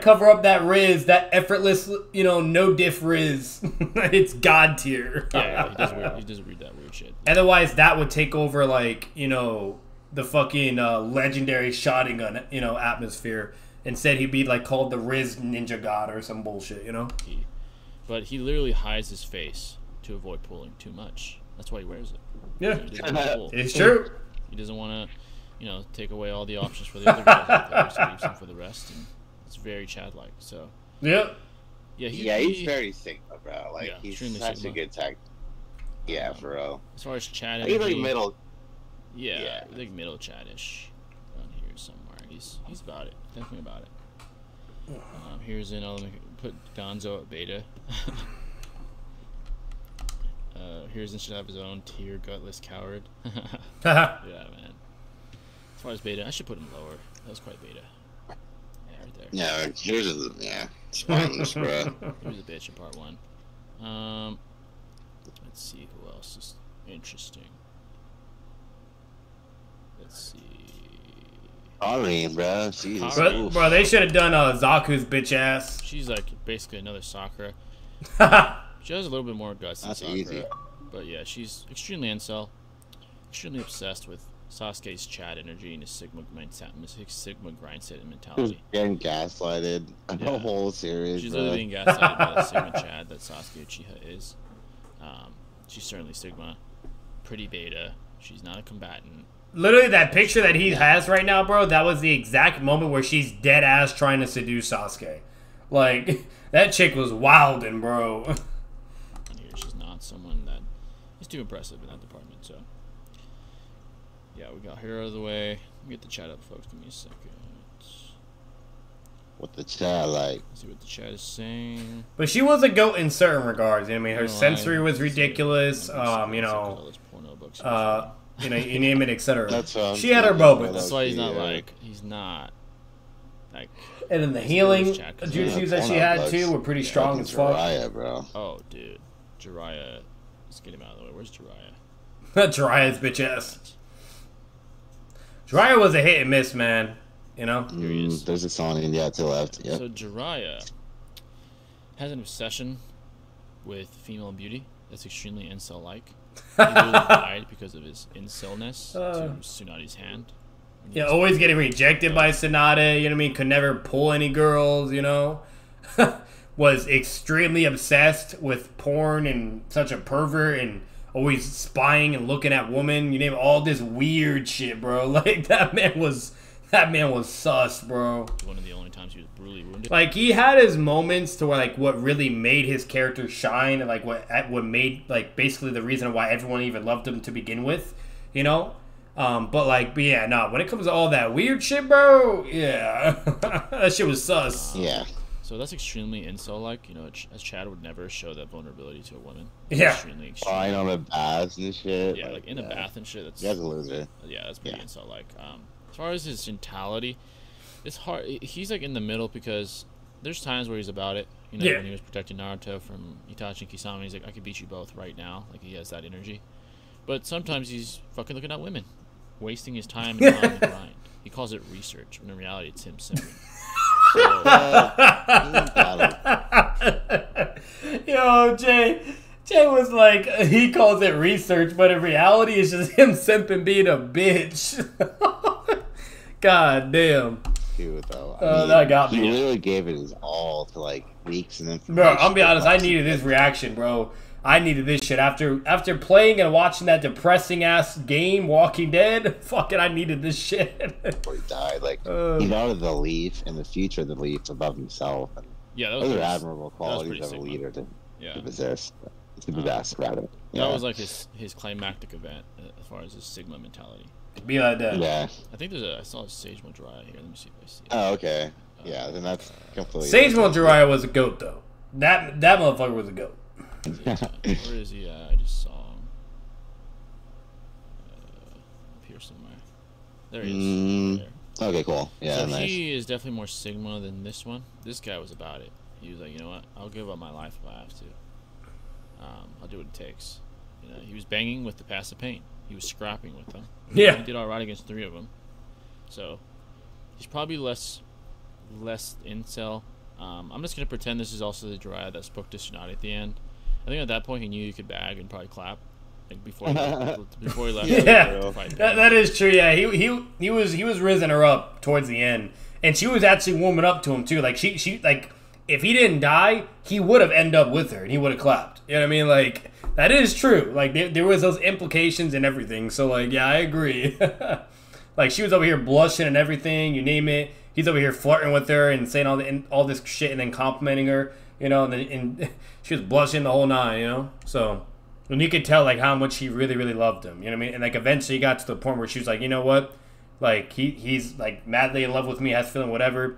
cover up that Riz, that effortless, you know, no-diff Riz. It's God tier. Yeah, he does read that weird shit. Otherwise, that would take over, like, you know, the fucking legendary Sharingan, you know, atmosphere. Instead, he'd be, like, called the Riz Ninja God or some bullshit, you know? But he literally hides his face to avoid pulling too much. That's why he wears it. Yeah. It's true. He doesn't want to, you know, take away all the options for the other guys out there, so he leaves them for the rest. And it's very Chad-like, so. Yeah. He's very Sigma, bro. Like, yeah, he's such a good tech. Yeah, for real. As far as Chad energy, like middle. Yeah, yeah. Like middle Chad-ish. Down here somewhere. He's about it. Definitely about it. Here's an element. Put Danzo at beta. Hiruzen should have his own tier, gutless coward. Yeah, man. As far as beta, I should put him lower. That was quite beta. Yeah, right there. Yeah, Hiruzen's, yeah. Spotless, bro. He was a bitch in part one. Let's see who else is interesting. Let's see. I mean, bro. Jesus. Bro, they should have done Zaku's bitch ass. She's like basically another Sakura. She has a little bit more guts than Sakura. Easy. But yeah, she's extremely incel, extremely obsessed with Sasuke's Chad energy and his Sigma grind set mentality. Getting gaslighted the whole series. She's literally being gaslighted by the Sigma Chad that Sasuke Uchiha is. She's certainly Sigma, pretty beta. She's not a combatant. Literally, that picture that he has right now, bro, that was the exact moment where she's dead ass trying to seduce Sasuke. Like, that chick was wildin', bro. And here, she's not someone that is too impressive in that department, so. Yeah, we got her out of the way. Let me get the chat up, folks. Give me a second. What the chat like? Let's see what the chat is saying. But she was a goat in certain regards. I mean, her sensory was ridiculous. You know. You know, you name it, etc. She had her moments. That's why he's not like, And then the healing jutsus that she had too were pretty strong as fuck. Jiraiya, bro. Oh, dude, Jiraiya. Let's get him out of the way. Where's Jiraiya? Jiraiya's bitch ass. Jiraiya was a hit and miss, man. You know. Here he is. There's a song in to the left. Yep. So Jiraiya has an obsession with female beauty that's extremely incel-like. He really died because of his incelness to Tsunade's hand. Yeah, always getting rejected by Tsunade, you know what I mean? Could never pull any girls, you know? Was extremely obsessed with porn and such a pervert and always spying and looking at women. You name all this weird shit, bro. Like, that man was sus, bro. One of the only times he was brutally wounded. Like, he had his moments to where, like, what really made his character shine and, like, what made, like, basically the reason why everyone even loved him to begin with, you know? But yeah, no, when it comes to all that weird shit, bro, yeah. That shit was sus. Yeah. So that's extremely incel-like, you know, as Chad would never show that vulnerability to a woman. Yeah. Extremely, extremely. On a bath and shit. Yeah, like in a bath and shit. That's a loser. Yeah, that's pretty incel-like. As far as his mentality, it's hard. He's like in the middle because there's times where he's about it. You know, when he was protecting Naruto from Itachi and Kisame, he's like, I could beat you both right now. Like, he has that energy. But sometimes he's fucking looking at women, wasting his time and on the grind. He calls it research, when in reality it's him simping. So, yo, Jay was like, he calls it research, but in reality it's just him simping, being a bitch. God damn. Dude, though. That got me. He really gave it his all to, like, leaks and information. Bro, I'll be honest. I needed his reaction, bro. I needed this shit. After playing and watching that depressing-ass game, Walking Dead, fucking I needed this shit. Before he died, like, he noted the leaf and the future of the leaf above himself. And yeah, those are admirable qualities of a leader to possess. To be that was, like, his climactic event as far as his Sigma mentality. Be like that. Yeah. I think there's a. I saw a Sage Mode Jiraiya here. Let me see if I see it. Oh, okay. Yeah, then that's completely. Sage Mode Jiraiya was a goat, though. That motherfucker was a goat. Where is he? I just saw him. Up here somewhere. There he is. There. Okay, cool. Yeah, so nice. He is definitely more Sigma than this one. This guy was about it. He was like, you know what? I'll give up my life if I have to. I'll do what it takes. You know, he was banging with the passive pain. He was scrapping with them. Yeah. He did all right against 3 of them. So, he's probably less incel. I'm just going to pretend this is also the Jiraiya that spoke to Tsunade at the end. I think at that point he knew you could bag and probably clap. Like before, before he left. Yeah, that is true. Yeah, he was rising her up towards the end, and she was actually warming up to him too. Like she like if he didn't die, he would have ended up with her and he would have clapped. You know what I mean? Like that is true. Like there was those implications and everything. So like yeah, I agree. Like she was over here blushing and everything. You name it. He's over here flirting with her and saying all this shit and then complimenting her, you know, and she was blushing the whole 9, you know? So, and you could tell, like, how much she really, really loved him, you know what I mean? And, like, eventually got to the point where she was like, you know what? Like, he's, like, madly in love with me, has feeling whatever.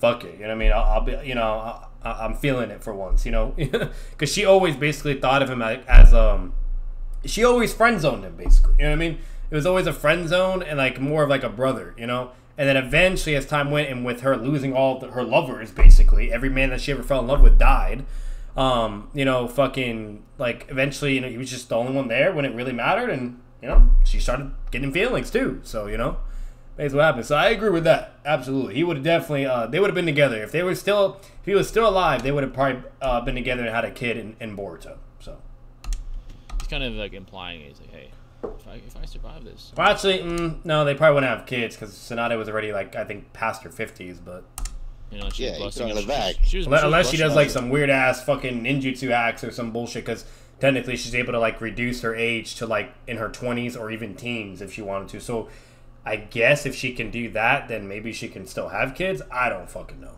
Fuck it, you know what I mean? I'll be, you know, I'm feeling it for once, you know? Because she always basically thought of him as, she always friend-zoned him, basically, you know what I mean? It was always a friend zone and, like, more of, like, a brother, you know? And then eventually, as time went, and with her losing all her lovers, basically every man that she ever fell in love with died. You know, fucking like eventually, you know, he was just the only one there when it really mattered, and you know, she started getting feelings too. So you know, that's what happened. So I agree with that absolutely. He would have definitely, they would have been together if they were still, if he was still alive, they would have probably been together and had a kid in Boruto. So he's kind of like implying he's like, hey. If I survive this. Well, actually, no, they probably wouldn't have kids because Tsunade was already, like, I think past her 50s, but... You know, she was blessing the back. Unless she does, like, some weird-ass fucking ninjutsu hacks or some bullshit because technically she's able to, like, reduce her age to, like, in her 20s or even teens if she wanted to. So I guess if she can do that, then maybe she can still have kids. I don't fucking know.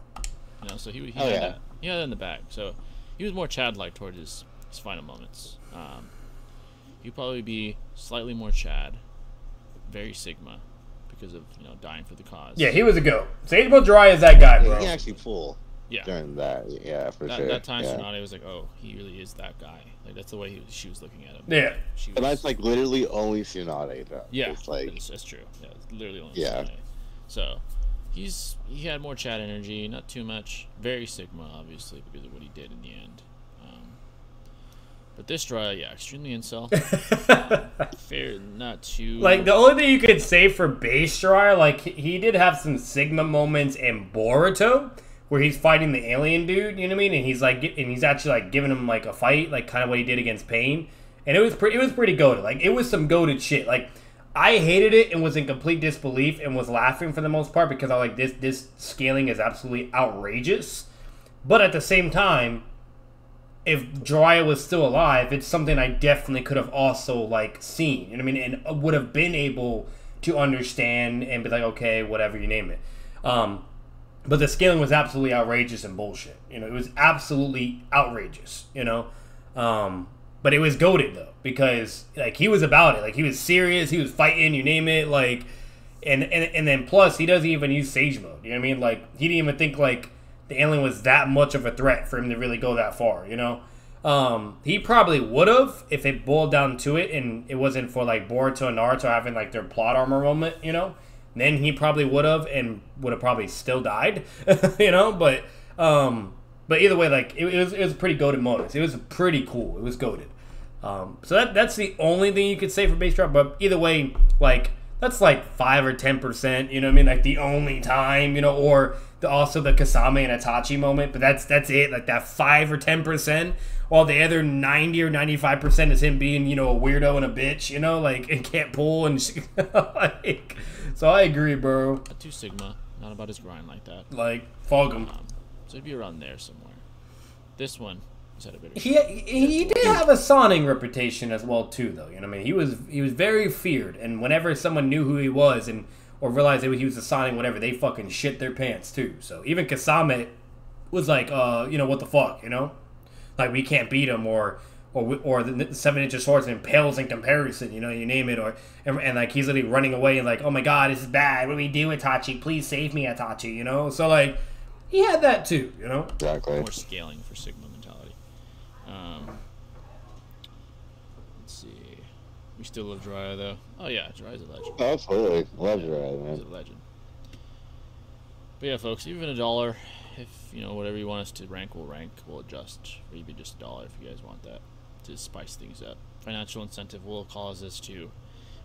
You know, so he had that. He had that in the back. So he was more Chad-like towards his final moments. He'd probably be slightly more Chad, very Sigma, because of, you know, dying for the cause. Yeah, he was a goat. Sage Mode Jiraiya is that guy, bro. He can actually pull during that. Yeah, for sure. That time, Tsunade was like, oh, he really is that guy. Like, that's the way she was looking at him. Yeah. She was, and that's, like, literally only Tsunade, though. Yeah, it's like, that's true. Yeah, it's literally only Tsunade. So, he had more Chad energy, not too much. Very Sigma, obviously, because of what he did in the end. But this Jiraiya, yeah, extremely incel. Fair, not too... Like, the only thing you could say for base Jiraiya, like, he did have some Sigma moments in Boruto, where he's fighting the alien dude, you know what I mean? And he's, like, and he's actually, like, giving him, like, a fight, like, kind of what he did against Pain. And it was pretty goated. Like, it was some goated shit. Like, I hated it and was in complete disbelief and was laughing for the most part because I was like, this scaling is absolutely outrageous. But at the same time... If Jiraiya was still alive, it's something I definitely could have also, like, seen. You know what I mean? And would have been able to understand and be like, okay, whatever, you name it. But the scaling was absolutely outrageous and bullshit. You know, it was absolutely outrageous, you know? But it was goated, though, because, like, he was about it. Like, he was serious. He was fighting, you name it. Like, and then plus, he doesn't even use Sage Mode. You know what I mean? Like, he didn't even think, like, the alien was that much of a threat for him to really go that far, you know? He probably would have if it boiled down to it and it wasn't for, like, Boruto and Naruto having, like, their plot armor moment, you know? Then he probably would have and would have probably still died, you know? But either way, like, it was pretty goated moments. It was pretty cool. It was goated. So that's the only thing you could say for base drop, but either way, like, that's like 5 or 10%, you know what I mean? Like, the only time, you know, or... Also the Kasame and Itachi moment, but that's it. Like that 5 or 10%, while the other 90 or 95% is him being, you know, a weirdo and a bitch, you know, like and can't pull and like. So I agree, bro. A 2 Sigma, not about his grind like that. Like fog him. So it'd be around there somewhere. This one, he's had a bit. He did have a Sonic reputation as well too, though. You know what I mean? He was very feared, and whenever someone knew who he was and. Or realize that he was assigning whatever, they fucking shit their pants too. So even Kasame was like, you know, what the fuck, you know? Like, we can't beat him, or or the 7-inch swords and impales in comparison, you know, you name it, or and like he's literally running away and like, oh my god, this is bad, what do we do, Itachi, please save me, Itachi, you know, so like he had that too, you know. Exactly. More scaling for Sigma mentality. Let's see, we still love Jiraiya though. Oh yeah, Jiraiya's a legend. Absolutely love Jiraiya, man. He's a legend. But yeah, folks, even a dollar, if you know, whatever you want us to rank, we'll rank, we'll adjust, or even just a dollar if you guys want that to spice things up. Financial incentive will cause us to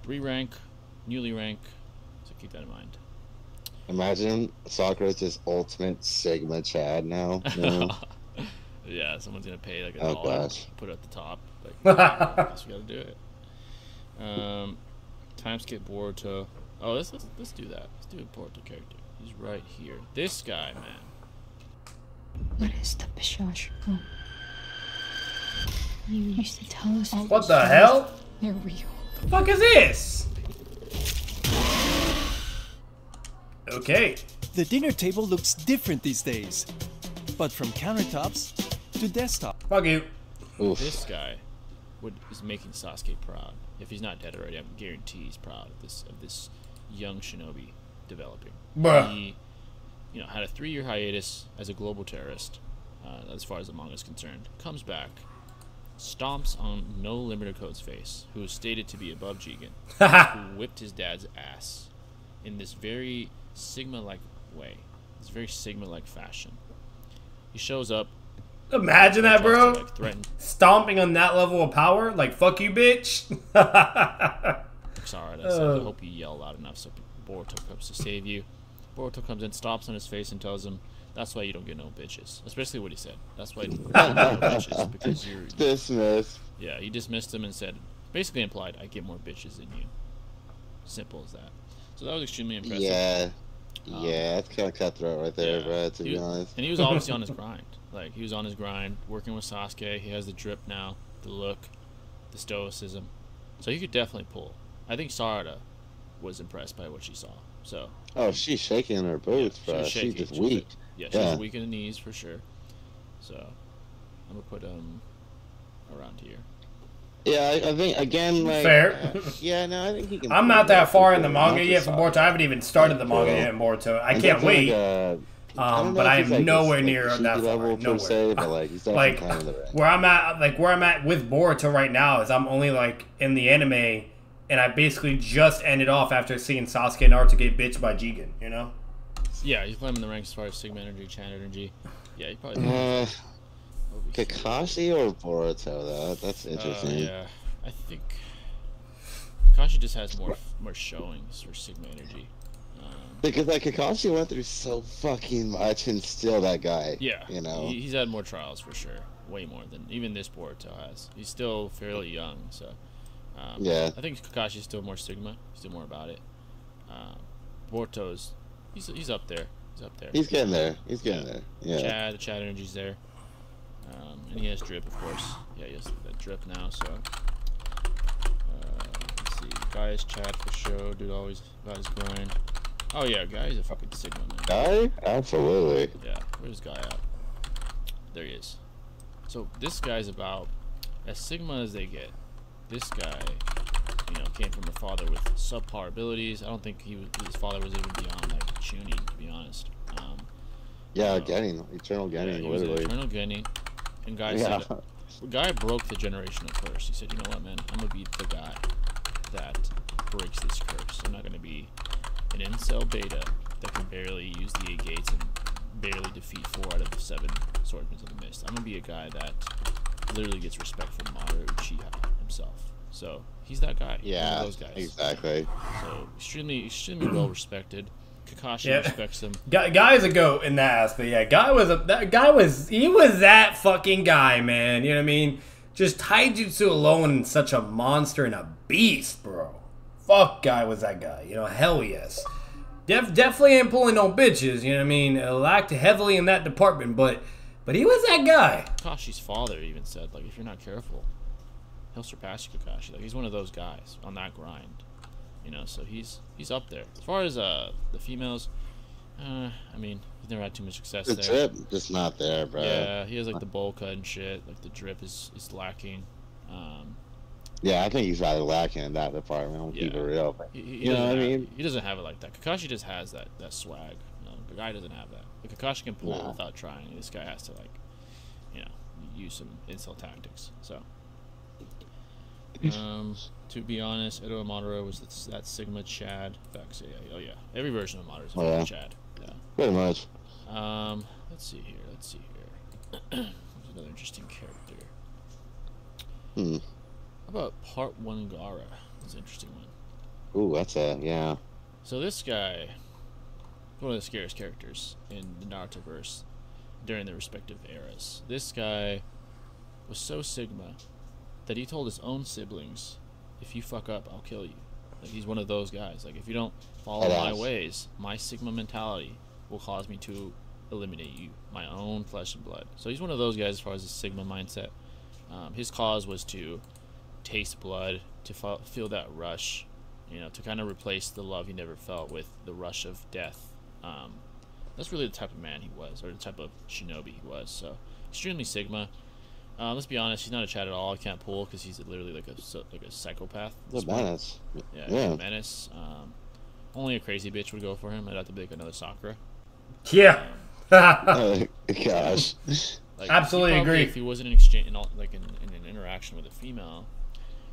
re-rank, newly rank, so keep that in mind. Imagine Sakura's just ultimate Sigma Chad now. You know? Yeah, someone's gonna pay like a dollar, gosh. Put it at the top. Like, we gotta do it. Time skip Boruto. Oh, let's do that. Let's do a Boruto character. He's right here. This guy, man. What is the Pishash? Oh. You used to tell us. What the hell? They're real. The fuck is this? Okay. The dinner table looks different these days, but from countertops to desktop. Fuck you. Oof. This guy is making Sasuke proud. If he's not dead already, I guarantee he's proud of this young shinobi developing. Bruh. He, you know, had a 3-year hiatus as a global terrorist, as far as the manga is concerned. Comes back, stomps on No Limiter Code's face, who is stated to be above Jigen, who whipped his dad's ass in this very Sigma-like way, this very Sigma-like fashion. He shows up. Imagine that, bro. Like, stomping on that level of power, like fuck you, bitch. Sorry, I hope you yell loud enough so Boruto comes to save you. Boruto comes in, stomps on his face, and tells him, "That's why you don't get no bitches." Especially what he said. That's why you don't get no bitches, because you're dismissed. Yeah, he dismissed him and said, basically implied, "I get more bitches than you." Simple as that. So that was extremely impressive. Yeah. Yeah, that's kind of cutthroat right there, yeah, bro, to be honest. And he was obviously on his grind. Like, he was on his grind, working with Sasuke. He has the drip now, the look, the stoicism. So he could definitely pull. I think Sarada was impressed by what she saw. So. Oh, she's shaking in her boots, yeah, bro. She's just weak. She's weak in the knees for sure. So, I'm going to put around here. Yeah, I think, again, like... Fair. Yeah, no, I think he can... I'm not that far in the manga yet for Boruto. I haven't even started the manga yet in Boruto. I can't wait. But I am nowhere near that level, per se, but like, he's like where I'm at, like where I'm at with Boruto right now is I'm only like in the anime, and I basically just ended off after seeing Sasuke and Naruto get bitched by Jigen, you know? Yeah, he's climbing the ranks as far as Sigma energy, Chan energy. Yeah, he probably... Kakashi or Boruto though? That's interesting. Yeah, I think Kakashi just has more showings for Sigma energy. Because like Kakashi went through so fucking much and still that guy. Yeah, you know he's had more trials for sure, way more than even this Boruto has. He's still fairly young, so yeah. I think Kakashi's still more Sigma, still more about it. Boruto's he's up there, He's getting there, he's getting there. Yeah, the Chad energy's there. And he has drip, of course. Yeah, he has that drip now, so... let's see. Guy is chat for show. Dude always got his grind. Oh, yeah, Guy is a fucking Sigma, man. Guy? Absolutely. Yeah, where's Guy at? There he is. So, this guy's about as Sigma as they get. This guy, you know, came from a father with subpar abilities. I don't think his father was even beyond, like, tuning, to be honest. Yeah, Genin. Eternal Genin, yeah, literally. Eternal Genin. And Guy said, Guy broke the generational curse. He said, you know what, man? I'm going to be the guy that breaks this curse. I'm not going to be an incel beta that can barely use the 8 gates and barely defeat 4 out of 7 swordsmen of the mist. I'm going to be a guy that literally gets respect from Madara Uchiha himself. So he's that guy. Yeah, those guys. Exactly. So extremely well respected. Kakashi respects him. Guy's a goat in that aspect. Yeah, Guy was that fucking guy, man. You know what I mean? Just taijutsu alone, such a monster and a beast, bro. Fuck, Guy was that guy. You know, hell yes. Definitely ain't pulling no bitches. You know what I mean? Lacked heavily in that department, but he was that guy. Kakashi's father even said, like, if you're not careful, he'll surpass you, Kakashi. Like, he's one of those guys on that grind. You know, so he's up there. As far as the females, I mean, he's never had too much success there. The drip is not there, bro. Yeah, he has like the bowl cut and shit. Like the drip is lacking. Yeah, I think he's rather lacking in that department. I'll keep it real. But, you know what I mean? He doesn't have it like that. Kakashi just has that swag. You know, the guy doesn't have that. Like, Kakashi can pull it without trying. This guy has to, like, you know, use some insult tactics. So, to be honest, Edo Amadoro was that Sigma Chad. Facts, yeah, oh yeah, every version of Amadoro is a Chad. Yeah, pretty much. Let's see here. There's another interesting character. Hmm. How about Part 1 Gara? That's an interesting one. Ooh, that's a, yeah. So this guy, one of the scariest characters in the Narutoverse during their respective eras. This guy was so Sigma that he told his own siblings, if you fuck up, I'll kill you. Like, he's one of those guys. Like, if you don't follow my ways, my Sigma mentality will cause me to eliminate you, my own flesh and blood. So he's one of those guys as far as his Sigma mindset. His cause was to taste blood, to feel that rush, you know, to kind of replace the love he never felt with the rush of death. That's really the type of man he was, or the type of shinobi he was. So extremely Sigma. Let's be honest, he's not a Chad at all. He can't pull because he's literally like a psychopath. A menace. Yeah, yeah. A menace. Only a crazy bitch would go for him. I'd have to be like another Sakura. Yeah. Oh, gosh. Like, absolutely agree. If he wasn't in exchange, in an interaction with a female,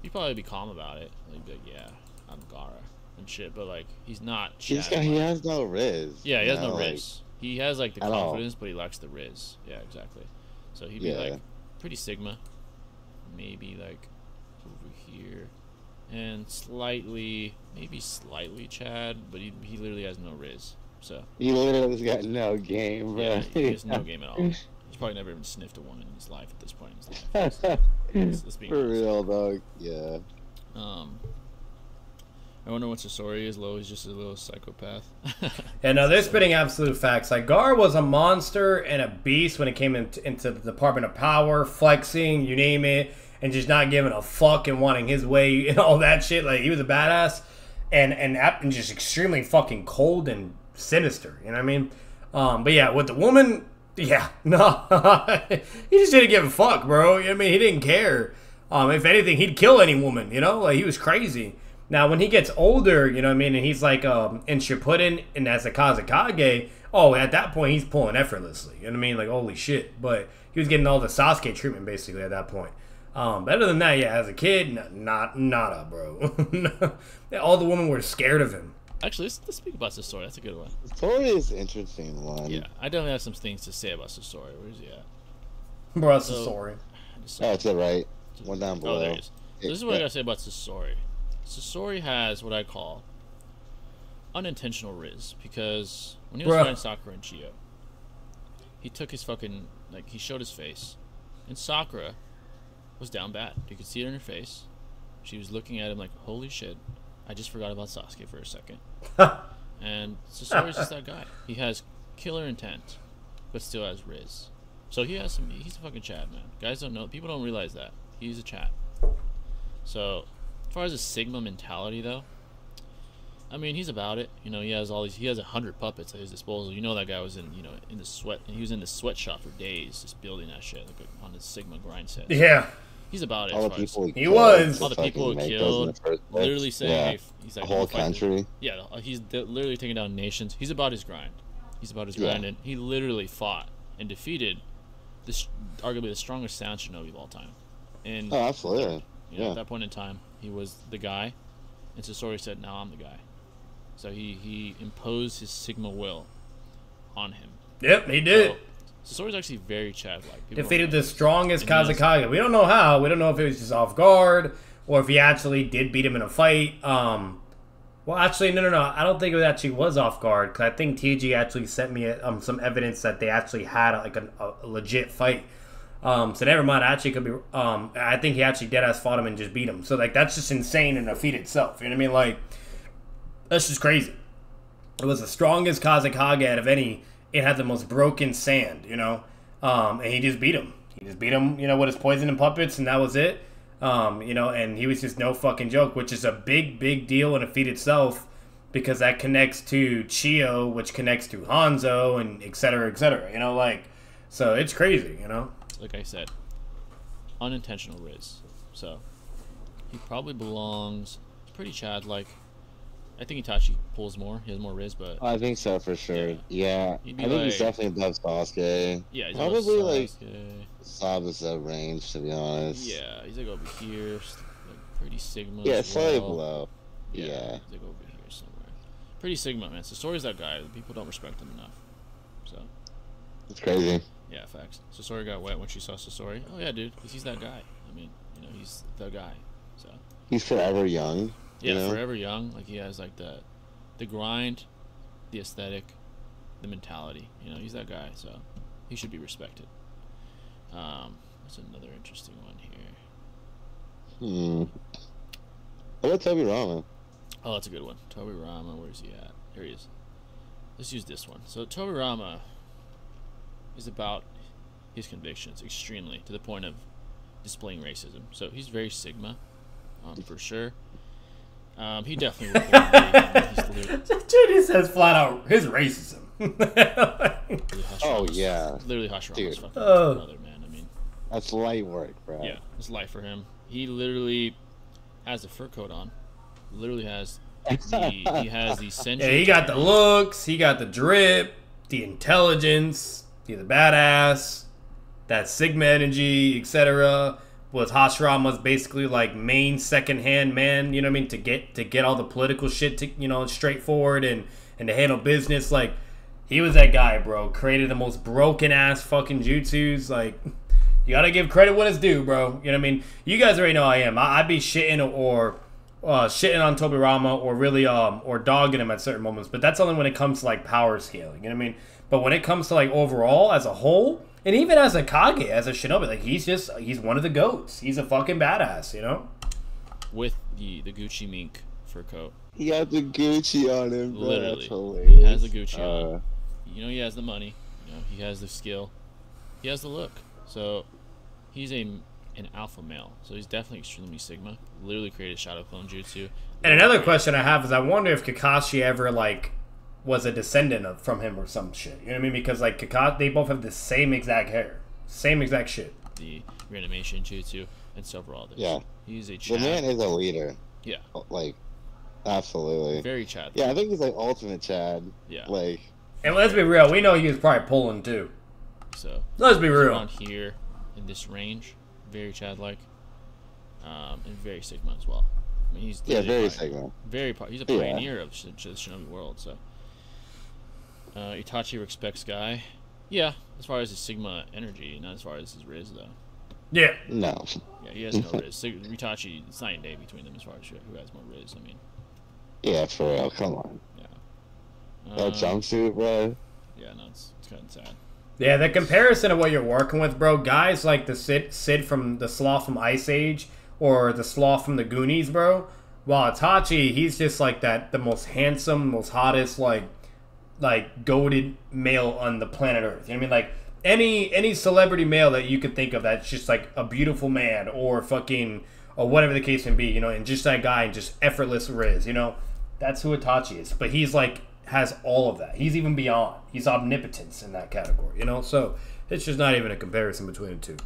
he'd probably be calm about it. He'd be like, yeah, I'm Gara and shit. But like, he's not Chad. He has no riz. Yeah, he has no riz. He has like the confidence, but he lacks the riz. Yeah, exactly. So he'd be like pretty Sigma, maybe like over here, and maybe slightly Chad, but he literally has no riz. So he literally has got no game, bro. Yeah, he has no game at all. He's probably never even sniffed a woman in his life at this point in his life. Let's be for real, dog. Yeah. I wonder what Sasori is. He's just a little psychopath. Yeah, no, they're spitting absolute facts. Like, Gar was a monster and a beast when it came into the Department of Power, flexing, you name it, and just not giving a fuck and wanting his way and all that shit. Like, he was a badass and just extremely fucking cold and sinister. You know what I mean? But yeah, with the woman, yeah, no. He just didn't give a fuck, bro. You know what I mean? He didn't care. If anything, he'd kill any woman, you know? Like, he was crazy. Now, when he gets older, you know what I mean, and he's like in Shippuden and as a Kazekage, oh, at that point, he's pulling effortlessly. You know what I mean? Like, holy shit. But he was getting all the Sasuke treatment, basically, at that point. But other than that, yeah, as a kid, nada, bro. All the women were scared of him. Actually, let's speak about Sasori. That's a good one. Sasori is an interesting one. Yeah, I definitely have some things to say about Sasori. Where's he at? Bro, Sasori. So, that's it, right? One down below. Oh, there he is. So this is what I gotta say about Sasori. Sasori has what I call unintentional riz, because when he was fighting Sakura and Chio, he took his fucking, like, he showed his face, and Sakura was down bad. You could see it in her face. She was looking at him like, holy shit, I just forgot about Sasuke for a second. And Sasori's just that guy. He has killer intent, but still has riz. So he has some, he's a fucking Chad, man. Guys don't know, people don't realize that. He's a Chad. So, as far as his Sigma mentality, though, I mean, he's about it. You know, he has all these. He has 100 puppets at his disposal. You know, that guy was in, you know, in the sweat. He was in the sweatshop for days, just building that shit, like, on his Sigma grind set. Yeah, he's about it. All the people he was. All the people he killed. Literally saying, hey, he's like, the whole country. Yeah, he's literally taking down nations. He's about his grind. He's about his grind, and he literally fought and defeated this arguably the strongest sound shinobi of all time. And oh, absolutely. You know, at that point in time, he was the guy, and Sasori said, now I'm the guy. So he imposed his Sigma will on him. Yep, he did. So, Sasori's actually very Chad-like. Defeated the strongest Kazekage. We don't know how. We don't know if it was just off guard or if he actually did beat him in a fight. Well, actually, no. I don't think it actually was off guard, because I think TG actually sent me some evidence that they actually had like a legit fight. So never mind. I actually could be. I think he actually deadass fought him and just beat him. So like, that's just insane in a feat itself. You know what I mean? Like, that's just crazy. It was the strongest Kazekage out of any. It had the most broken sand. You know, and he just beat him. You know, with his poison and puppets, and that was it. You know, and he was just no fucking joke, which is a big deal in a feat itself. because that connects to Chio, which connects to Hanzo, and et cetera, you know, like, so it's crazy, you know? Like I said, unintentional Riz, so he probably belongs pretty childlike. I think Itachi pulls more. He has more Riz, but... I think so, for sure. Yeah. I think he's definitely above Sasuke. Yeah, he's probably above Sasuke. Like Zabuza range, to be honest. Yeah, he's like over here, like pretty Sigma. Yeah, slightly below. Yeah, he's like over here somewhere. Pretty Sigma, man. Sasori's that guy. People don't respect him enough. So... It's crazy. Yeah, facts. Sasori got wet when she saw Sasori. Oh, yeah, dude. He's that guy. I mean, you know, he's the guy. So... He's forever young. Yeah, you know? Forever young. Like he has like the grind, the aesthetic, the mentality. You know, he's that guy, so he should be respected. What's another interesting one here? I love Tobirama. Oh, that's a good one. Tobirama, where's he at? Here he is. Let's use this one. So Tobirama is about his convictions extremely to the point of displaying racism. So he's very Sigma, for sure. He definitely would Judy says flat out his racism. Oh yeah. Literally Hashirama's fucking brother, man. I mean, that's light work, bro. Yeah, it's light for him. He literally has a fur coat on. Literally has he has the century. Yeah, he got the looks, he got the drip, the intelligence, he's a badass, that Sigma energy, etc. Was Hashirama's basically like main second-hand man, you know what I mean, to get all the political shit, to, you know, straightforward and to handle business. Like, he was that guy, bro. Created the most broken-ass fucking jutsus. Like, you gotta give credit when it's due, bro. You know what I mean? You guys already know I am. I'd be shitting on Tobirama or really or dogging him at certain moments. But that's only when it comes to like power scaling, you know what I mean? But when it comes to like overall as a whole. And even as a Kage, as a shinobi, like he's one of the goats. He's a fucking badass, you know? With the Gucci mink fur coat. He had the Gucci on him, bro. Literally. He has the Gucci on him. You know, he has the money. You know, he has the skill. He has the look. So he's an alpha male. So he's definitely extremely Sigma. Literally created Shadow Clone Jutsu. And another question I have is I wonder if Kakashi ever, like, was a descendant from him or some shit. You know what I mean? Because, like, Kakashi, they both have the same exact hair. Same exact shit. The reanimation jutsu and several others. Yeah. He's a Chad. The man is a leader. Yeah. Like, absolutely. Very Chad. Yeah, I think he's, like, ultimate Chad. Yeah. Like... And let's be real. We know he was probably pulling, too. So... Let's be real. Around here, in this range, very Chad-like. And very Sigma as well. I mean, he's... Yeah, very Sigma. Very... He's a pioneer of the Shinobi world, so... Itachi respects Guy. Yeah, as far as his Sigma energy, not as far as his Riz, though. Yeah. No. Yeah, he has no Riz. Itachi, it's night and day between them as far as who has more Riz, I mean. Yeah, for real, come on. Yeah. That jumpsuit, bro. Yeah, no, it's kind of sad. Yeah, the comparison of what you're working with, bro, Guy's like the Sid from the Sloth from Ice Age, or the Sloth from the Goonies, bro. While Itachi, he's just like that, the most handsome, most hottest, like goated male on the planet Earth. You know what I mean? Like any celebrity male that you could think of that's just like a beautiful man or fucking or whatever the case can be, you know, and just that guy and just effortless Riz, you know? That's who Itachi is. But he's like has all of that. He's even beyond. He's omnipotence in that category, you know? So it's just not even a comparison between the two.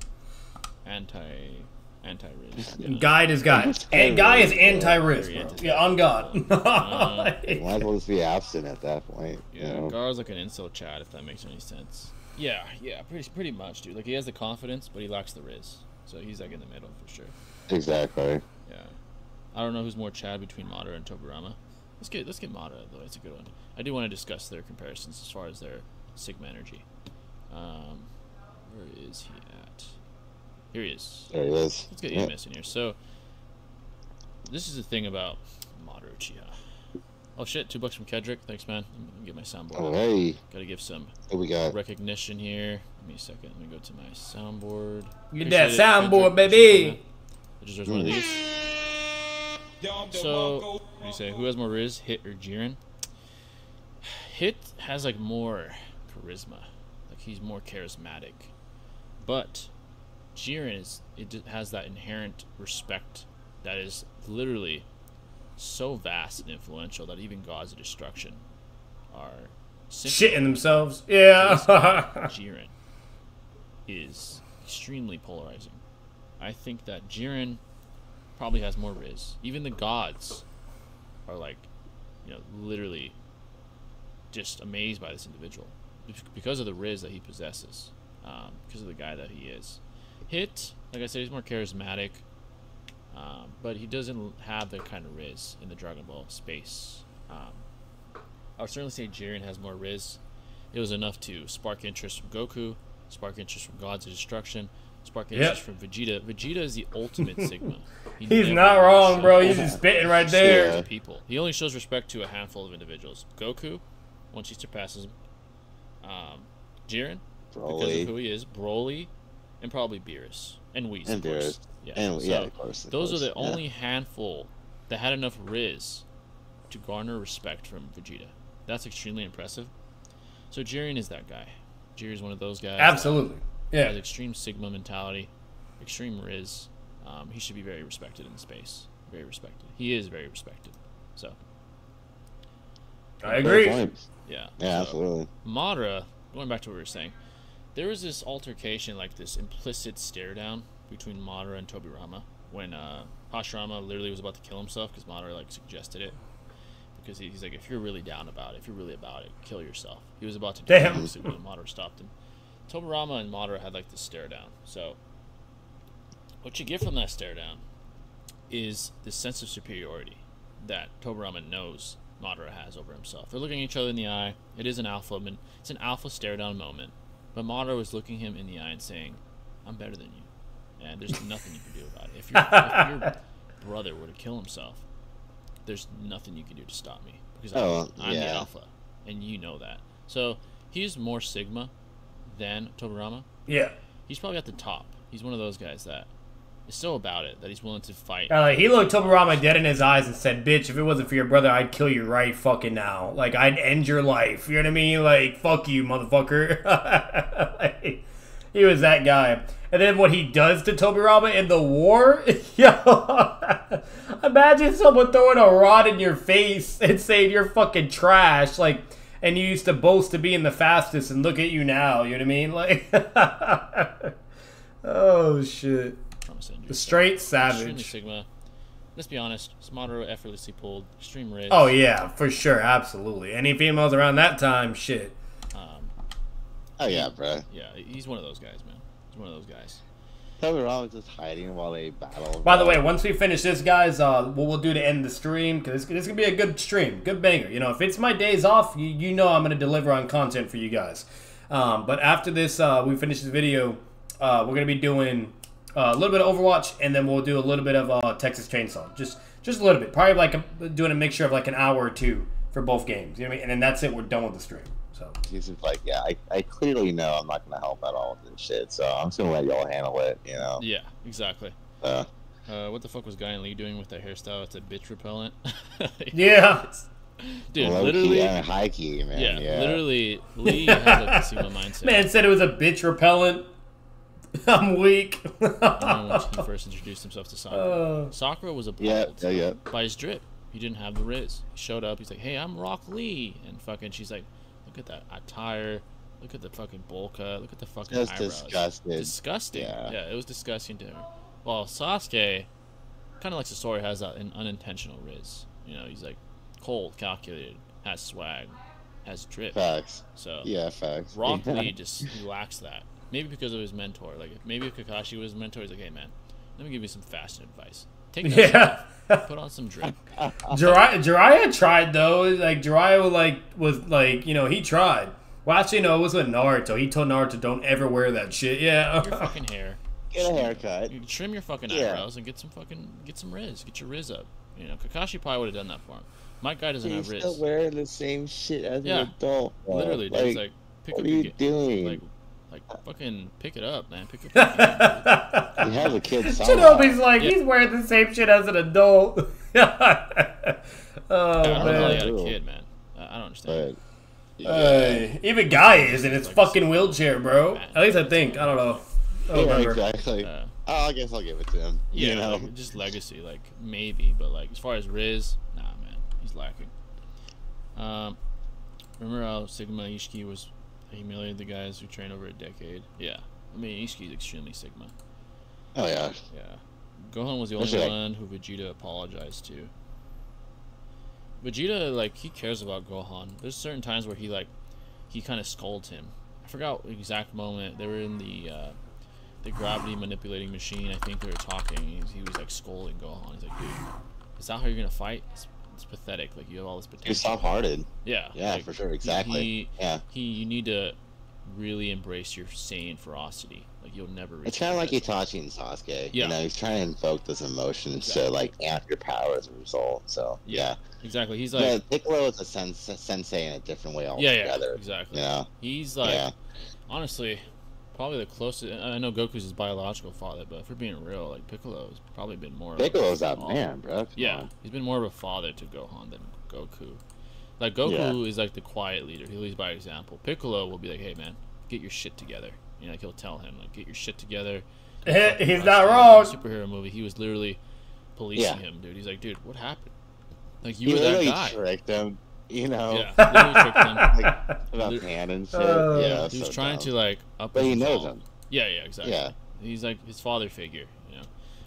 Anti Riz. Yeah. Guide is Guy. And Guy is anti Riz. Yeah, on God. Might as well just be absent at that point. Yeah, you know? Gar's like an insult Chad, if that makes any sense. Yeah, pretty much, dude. Like, he has the confidence, but he lacks the Riz. So he's like in the middle for sure. Exactly. Yeah. I don't know who's more Chad between Madara and Tobirama. Let's get Madara though. It's a good one. I do want to discuss their comparisons as far as their Sigma energy. Where is he at? Here he is. There he is. Let's get EMS in here. So, this is the thing about Madara Uchiha. Oh shit, $2 from Kedrick. Thanks, man. Let me get my soundboard. Oh, hey. Gotta give some recognition here. Give me a second. Let me go to my soundboard. Get that soundboard, baby. I just there's one of these. So, what do you say? Who has more Riz, Hit or Jiren? Hit has like more charisma. Like, he's more charismatic. But Jiren has that inherent respect that is literally so vast and influential that even gods of destruction are shitting themselves. Yeah. Jiren is extremely polarizing. I think that Jiren probably has more Riz. Even the gods are like, you know, literally just amazed by this individual because of the Riz that he possesses, because of the guy that he is. Hit, like I said, he's more charismatic, but he doesn't have the kind of Riz in the Dragon Ball space. I would certainly say Jiren has more Riz. It was enough to spark interest from Goku, spark interest from Gods of Destruction, spark interest from Vegeta. Vegeta is the ultimate Sigma. He's not wrong, bro. He's just spitting right there. Yeah. People. He only shows respect to a handful of individuals. Goku, once he surpasses him. Jiren, because of who he is. Broly, and probably Beerus. And Whis, of course. Yeah. And, so, yeah, of course. Those are the only handful that had enough Riz to garner respect from Vegeta. That's extremely impressive. So Jiren is that guy. Jiren's one of those guys. Absolutely. Yeah. Has extreme Sigma mentality, extreme Riz. He should be very respected in the space. Very respected. He is very respected. So. I agree. Yeah. Yeah, so, absolutely. Madara, going back to what we were saying, there was this altercation, like this implicit stare down between Madara and Tobirama when Hashirama literally was about to kill himself because Madara like suggested it. Because he's like, if you're really down about it, if you're really about it, kill yourself. He was about to do it, obviously, when Madara stopped him. Tobirama and Madara had like this stare down. So what you get from that stare down is this sense of superiority that Tobirama knows Madara has over himself. They're looking at each other in the eye. It is an alpha, and it's an alpha stare down moment. But Madara was looking him in the eye and saying, "I'm better than you, and there's nothing you can do about it. If your brother were to kill himself, there's nothing you can do to stop me because I'm the alpha, and you know that." So he's more Sigma than Tobirama. Yeah, he's probably at the top. He's one of those guys that is so about it that he's willing to fight. He looked Tobirama dead in his eyes and said, "Bitch, if it wasn't for your brother, I'd kill you right fucking now. Like, I'd end your life. You know what I mean? Like, fuck you, motherfucker." Like, he was that guy. And then what he does to Tobirama in the war? Yo, imagine someone throwing a rod in your face and saying you're fucking trash. Like, and you used to boast to being the fastest, and look at you now. You know what I mean? Like, oh shit, the straight savage. Extremely Sigma. Let's be honest, Madara effortlessly pulled extreme Riz. Oh yeah, for sure, absolutely. Any females around that time, shit. Oh yeah, bro. Yeah, he's one of those guys, man. One of those guys. Tobirama just hiding while they battle. By the way, once we finish this, guys, what we'll do to end the stream, because this is going to be a good stream, good banger. You know, if it's my days off, you know I'm going to deliver on content for you guys. But after this, we finish this video, we're going to be doing a little bit of Overwatch, and then we'll do a little bit of Texas Chainsaw. Just a little bit. Probably like doing a mixture of like an hour or two for both games. You know what I mean? And then that's it. We're done with the stream. So he's just like, yeah, I clearly know I'm not gonna help at all with this shit, so I'm just gonna let y'all handle it, you know. Yeah, exactly. What the fuck was Guy and Lee doing with that hairstyle? It's a bitch repellent. Yeah, dude, literally high key, man. Yeah, yeah. Literally, Lee has like a Sigma mindset. Man said it was a bitch repellent. I'm weak. I remember when he first introduced himself to Sakura. Sakura was appalled by his drip. He didn't have the Riz. He showed up. He's like, "Hey, I'm Rock Lee," and fucking she's like, "Look at that attire. Look at the fucking bowl cut. Look at the fucking eyebrows." Disgusting. Yeah, it was disgusting to him. Well, Sasuke, kind of like Sasori, has an unintentional Riz. You know, he's like cold, calculated, has swag, has drip. Facts. So yeah, facts. Rock Lee just lacks that. Maybe because of his mentor. Like, maybe if Kakashi was his mentor, he's like, "Hey man, let me give you some fashion advice. Take that off. Put on some drip." Jiraiya tried though. Like Jiraiya was like, you know, he tried. Well, actually no, it was with Naruto. He told Naruto, "Don't ever wear that shit." Yeah. Your fucking hair. Get a haircut. You trim your fucking eyebrows and get some Riz. Get your Riz up. You know, Kakashi probably would have done that for him. My guy doesn't have Riz. He's still wearing the same shit as an adult. Bro. Literally, dude. Like, pick what are you doing? Like, fucking pick it up, man. Pick it up. He has a kid. Shinobi's like, he's wearing the same shit as an adult. I don't know, a kid, man. I don't understand. Even Guy is in his fucking wheelchair, bro. At least I think. I don't know. I don't remember. Exactly. I guess I'll give it to him. Yeah, you know? Like, just legacy, like, maybe. But, like, as far as Riz, nah, man. He's lacking. Remember how Sigma Ishiki was humiliated the guys who trained over a decade? Yeah. I mean, Ishiki's extremely Sigma. Oh, yeah. Yeah. Gohan was the only one who Vegeta apologized to. Vegeta, like, he cares about Gohan. There's certain times where he, like, he kind of scolds him. I forgot the exact moment. They were in the gravity manipulating machine. I think they were talking. He was like scolding Gohan. He's like, dude, is that how you're gonna fight? It's pathetic. Like, you have all this potential. You're soft-hearted. Yeah. Yeah, like, for sure. Exactly. You need to really embrace your Saiyan ferocity. Like, you'll never reach. It's kind of like Itachi and Sasuke. Yeah. You know, he's trying to invoke those emotions to, like, amp your power as a result. So, yeah. Exactly. He's like... Yeah, Piccolo is a sensei in a different way altogether. Yeah, yeah, exactly. You know? He's like... Yeah. Honestly, probably the closest... I know Goku's his biological father, but if we're being real, like, Piccolo's probably been more... Piccolo's that man, bro. Come on. He's been more of a father to Gohan than Goku. Like, Goku is, like, the quiet leader. He leads by example. Piccolo will be like, hey, man, get your shit together. You know, like, he'll tell him, like, get your shit together. He's not wrong. Superhero movie, he was literally policing him, dude. He's like, dude, what happened? Like, you were that guy. He literally tricked him, you know. Yeah, literally tricked him. Like, about Pan and shit. Yeah, he was so trying to, like, up But he knows him. Yeah, yeah, exactly. Yeah. He's, like, his father figure, you know.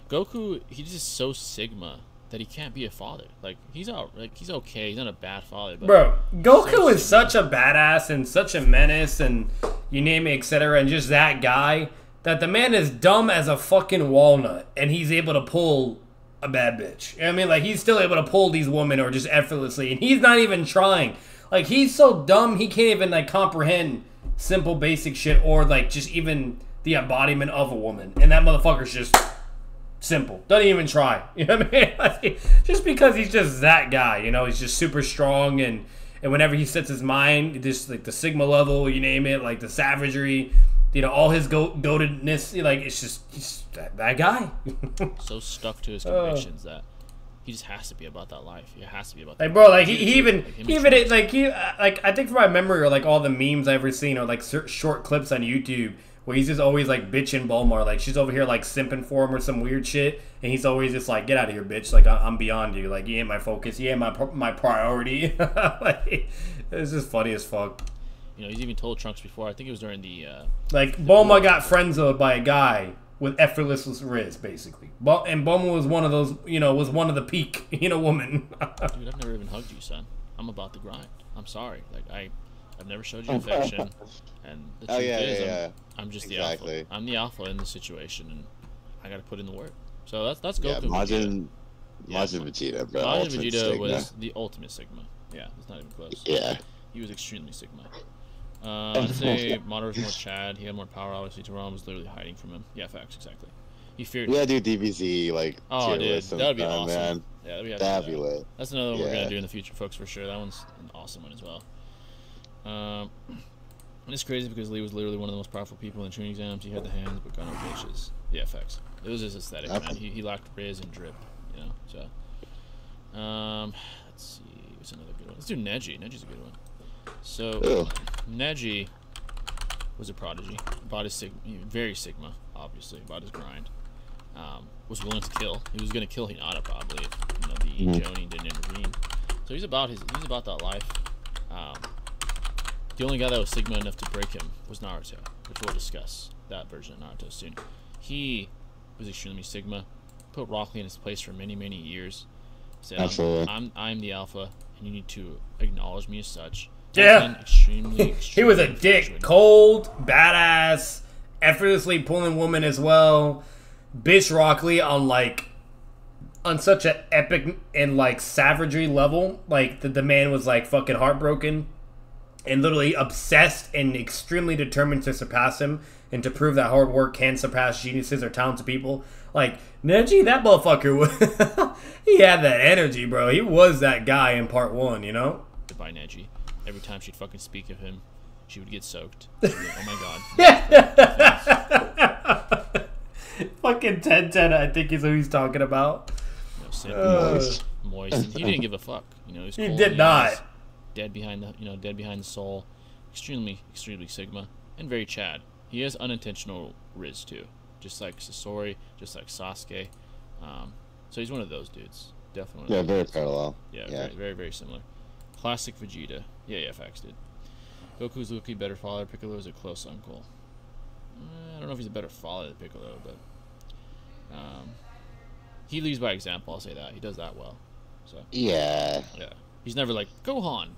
Goku, he's just so Sigma that he can't be a father. Like, he's out. Like, he's okay. He's not a bad father. But bro, Goku is such a badass and such a menace and you name it, etc. And just that guy that the man is dumb as a fucking walnut and he's able to pull a bad bitch. You know what I mean? Like, he's still able to pull these women or just effortlessly and he's not even trying. Like, he's so dumb he can't even, like, comprehend simple basic shit or, like, just even the embodiment of a woman. And that motherfucker's just... simple. Doesn't even try. You know what I mean? Like, just because he's just that guy, you know, he's just super strong and whenever he sets his mind, just like the Sigma level, you name it, like the savagery, you know, all his goatedness, like, it's just he's that guy. So stuck to his convictions that he just has to be about that life. It has to be about that. Like, bro, like he, I think from my memory, or like all the memes I've ever seen, or like short clips on YouTube, where he's just always like bitching Bulma, like she's over here like simping for him or some weird shit, and he's always just like, get out of here, bitch, like I'm beyond you, like you ain't my focus, you ain't my priority. Like, it's just funny as fuck. You know, he's even told Trunks before, I think it was during the like the Bulma got friendzoned by a guy with effortless Riz, basically, and Bulma was one of those, you know, was one of the peak, you know, woman. Dude, I've never even hugged you, son. I'm about to grind. I'm sorry, like I've never showed you affection, and the truth is, I'm just the alpha. I'm the alpha in the situation, and I gotta put in the work. So that's Goku. Majin Vegeta, bro. Majin Vegeta was the ultimate Sigma. Yeah, it's not even close. Yeah, he was extremely Sigma. I'd say Madara was more Chad. He had more power, obviously. Tobirama was literally hiding from him. Yeah, facts, exactly. He feared. Yeah, dude, DBZ like. Oh, dude, that'd be awesome. Man. Yeah, that'd be lit. That's another one we're gonna do in the future, folks, for sure. That one's an awesome one as well. And it's crazy because Lee was literally one of the most powerful people in training exams. He had the hands, but got no bitches. Yeah, facts. It was his aesthetic, man. He lacked Riz and drip, you know. So, let's see, what's another good one? Let's do Neji. Neji's a good one. So, Neji was a prodigy. About his very Sigma, obviously. About his grind. Was willing to kill. He was gonna kill Hinata probably if, you know, the Jonin didn't intervene. So he's about that life. The only guy that was Sigma enough to break him was Naruto, which we'll discuss that version of Naruto soon. He was extremely Sigma, put Rock Lee in his place for many, many years. Said, absolutely. I'm the alpha, and you need to acknowledge me as such. Yeah. Extremely, extremely he was a dick, cold, badass, effortlessly pulling women as well. Bitch Rock Lee on such an epic and like savagery level. Like the man was like fucking heartbroken. And literally obsessed and extremely determined to surpass him and to prove that hard work can surpass geniuses or talented people. Like, Neji, that motherfucker, he had that energy, bro. He was that guy in part one, you know? By Neji. Every time she'd fucking speak of him, she would get soaked. She'd be like, oh my god. Fucking 1010, I think is who he's talking about. You know, moist. He didn't give a fuck. You know, he did not. Eyes. Dead behind the soul, extremely Sigma, and very Chad. He has unintentional Riz too. just like Sasori, just like Sasuke. So he's one of those dudes. Definitely. One of those dudes. Parallel. Yeah, yeah. Very, very, very similar. Classic Vegeta. Yeah, yeah, facts, dude. Goku's low-key better father. Piccolo is a close uncle. I don't know if he's a better father than Piccolo, but he leads by example. I'll say that. He does that well. So yeah. Yeah. He's never like, Gohan,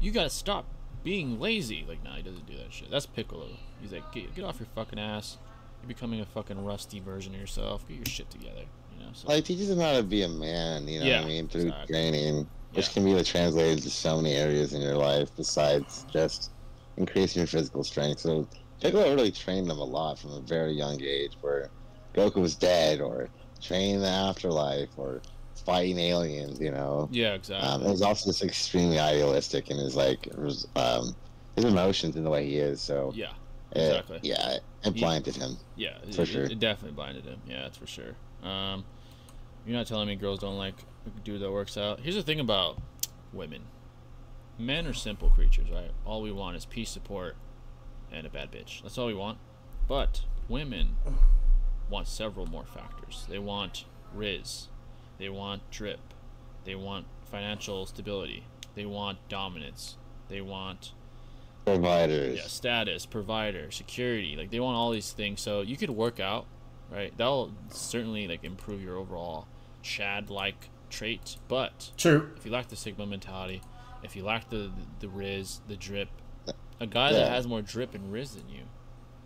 you gotta stop being lazy. Like, nah, he doesn't do that shit. That's Piccolo. He's like, get off your fucking ass. You're becoming a fucking rusty version of yourself. Get your shit together. You know, so. Like, teaches him how to be a man, you know what I mean? Through training, which can be like, translated to so many areas in your life besides just increasing your physical strength. So Piccolo really trained them a lot from a very young age, where Goku was dead, or training the afterlife, or fighting aliens, you know. Yeah, exactly. It was also just extremely idealistic in his his emotions and the way he is. So yeah, exactly. It blinded him. Yeah, for sure. It definitely blinded him. Yeah, that's for sure. You're not telling me girls don't like a dude that works out. Here's the thing about women: men are simple creatures, right? All we want is peace, support, and a bad bitch. That's all we want. But women want several more factors. They want Riz. They want drip. They want financial stability. They want dominance. They want providers. Yeah, status, provider, security. Like, they want all these things. So you could work out, right? That'll certainly like improve your overall Chad-like trait. But true, if you lack the Sigma mentality, if you lack the Riz, the drip, a guy that has more drip and Riz than you,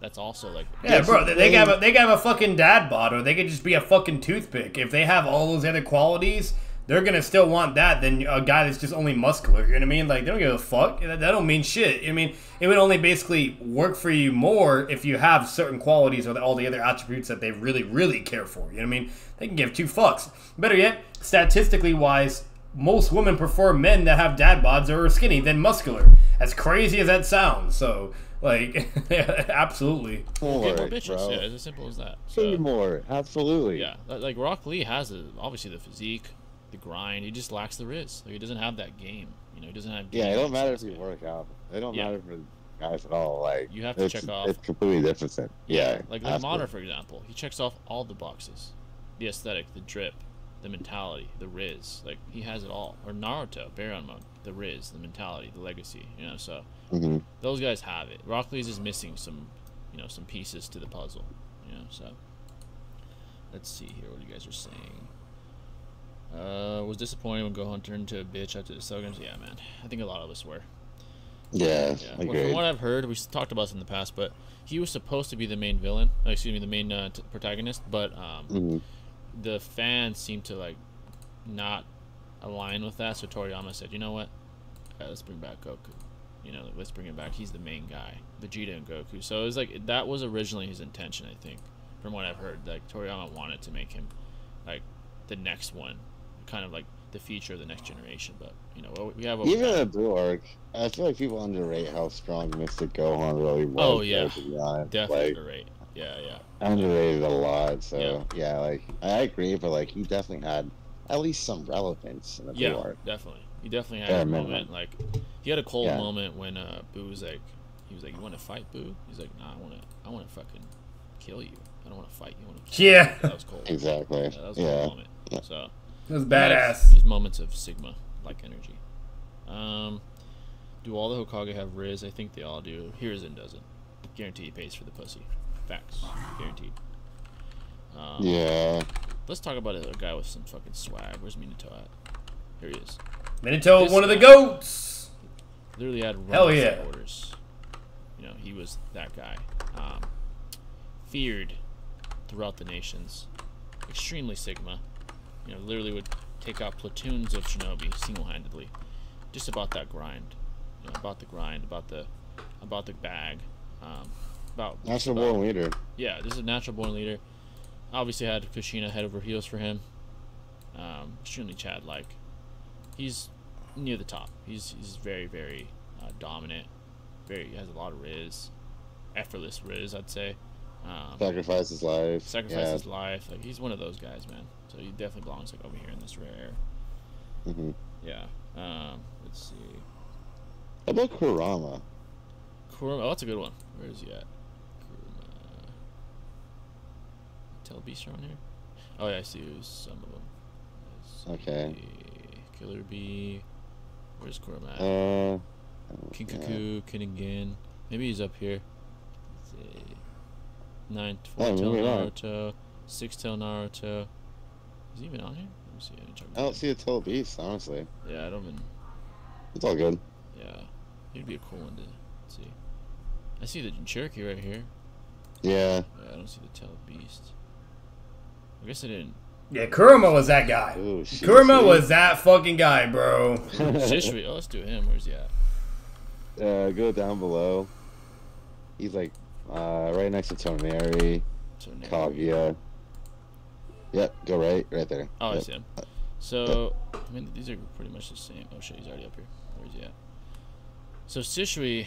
that's also like... Yeah, bro, they can have a fucking dad bod, or they could just be a fucking toothpick. If they have all those other qualities, they're going to still want that than a guy that's just only muscular. You know what I mean? Like, they don't give a fuck. That don't mean shit. I mean, it would only basically work for you more if you have certain qualities or all the other attributes that they really, really care for. You know what I mean? They can give two fucks. Better yet, statistically wise, most women prefer men that have dad bods or are skinny than muscular. As crazy as that sounds, so... Like, yeah, absolutely. More, bro. Yeah, it's as simple as that. So, more, absolutely. Yeah, like Rock Lee has obviously the physique, the grind. He just lacks the wrist. Like, he doesn't have that game. You know, he doesn't have. Game, it don't matter if you work out. It don't matter for guys at all. Like, you have to check off. It's completely different. Yeah. Like Madara, for example, he checks off all the boxes: the aesthetic, the drip, the mentality, the Riz. Like, he has it all. Or Naruto, Baron Mode, the Riz, the mentality, the legacy. You know, so. Mm-hmm. Those guys have it. Rock Lee's is missing some, you know, some pieces to the puzzle. You know, so let's see here what you guys are saying. Was disappointed when Gohan turned into a bitch after the Sogans. Yeah, man. I think a lot of us were. Yeah. Well, from what I've heard, we talked about this in the past, but he was supposed to be the main villain. Excuse me, the main protagonist. But the fans seemed to like not align with that. So Toriyama said, you know what? Let's bring back Goku. You know, let's bring him back. He's the main guy, Vegeta and Goku. So it was like that was originally his intention, I think, from what I've heard. Like Toriyama wanted to make him like the next one, kind of like the future of the next generation. But you know, we have even in the Blue Arc. I feel like people underrate how strong Mystic Gohan really was. Oh yeah, definitely underrated. Yeah, yeah, underrated a lot. So yeah, like I agree, but like he definitely had at least some relevance in the Blue Arc. Yeah, definitely. He definitely had a moment, like, he had a cold moment when Boo was like, he was like, you want to fight, Boo? He's like, nah, I want to fucking kill you. I don't want to fight you. I want to kill you. That was cold. Exactly. Yeah, that was a cold moment. So, that was badass. These moments of Sigma-like energy. Do all the Hokage have Riz? I think they all do. Hiruzen doesn't. Guarantee he pays for the pussy. Facts. Guaranteed. Yeah. Let's talk about a guy with some fucking swag. Where's Minato at? Here he is. Minato, one of the goats. Literally had hell yeah orders. You know, he was that guy. Feared throughout the nations. Extremely Sigma. You know, literally would take out platoons of shinobi single-handedly. Just about that grind. You know, about the grind. About the bag. About natural born leader. Yeah, this is a natural born leader. Obviously had Kushina head over heels for him. Extremely Chad-like. He's near the top. He's very, very dominant. He has a lot of Riz. Effortless Riz, I'd say. Sacrifice his life. Sacrifice his life. Like, he's one of those guys, man. So he definitely belongs like over here in this rare. Yeah. Let's see. How about Kurama? Kurama, oh, that's a good one. Where is he at? Kurama. Telbeast around here. Oh yeah, I see some of them. Okay. Killer Bee. Where's Gorm at? King Cuckoo, Kinnigan. Maybe he's up here. Let's see. 9-4-tail Naruto. 6-tail Naruto. Is he even on here? Let me see. I don't see a tail beast, honestly. Yeah, I don't even. It's all good. Yeah. He'd be a cool one to see. I see the Cherokee right here. Yeah. I don't see the tail beast. I guess I didn't. Yeah, Kurama was that guy. Ooh, shit, Kurama was that fucking guy, bro. Shishri. Oh, let's do him. Where's he at? Go down below. He's like right next to Temari, Kaguya. Yep, go right there. Oh, yep. I see him. So, yep. I mean, these are pretty much the same. Oh shit, he's already up here. Where's he at? So Shishri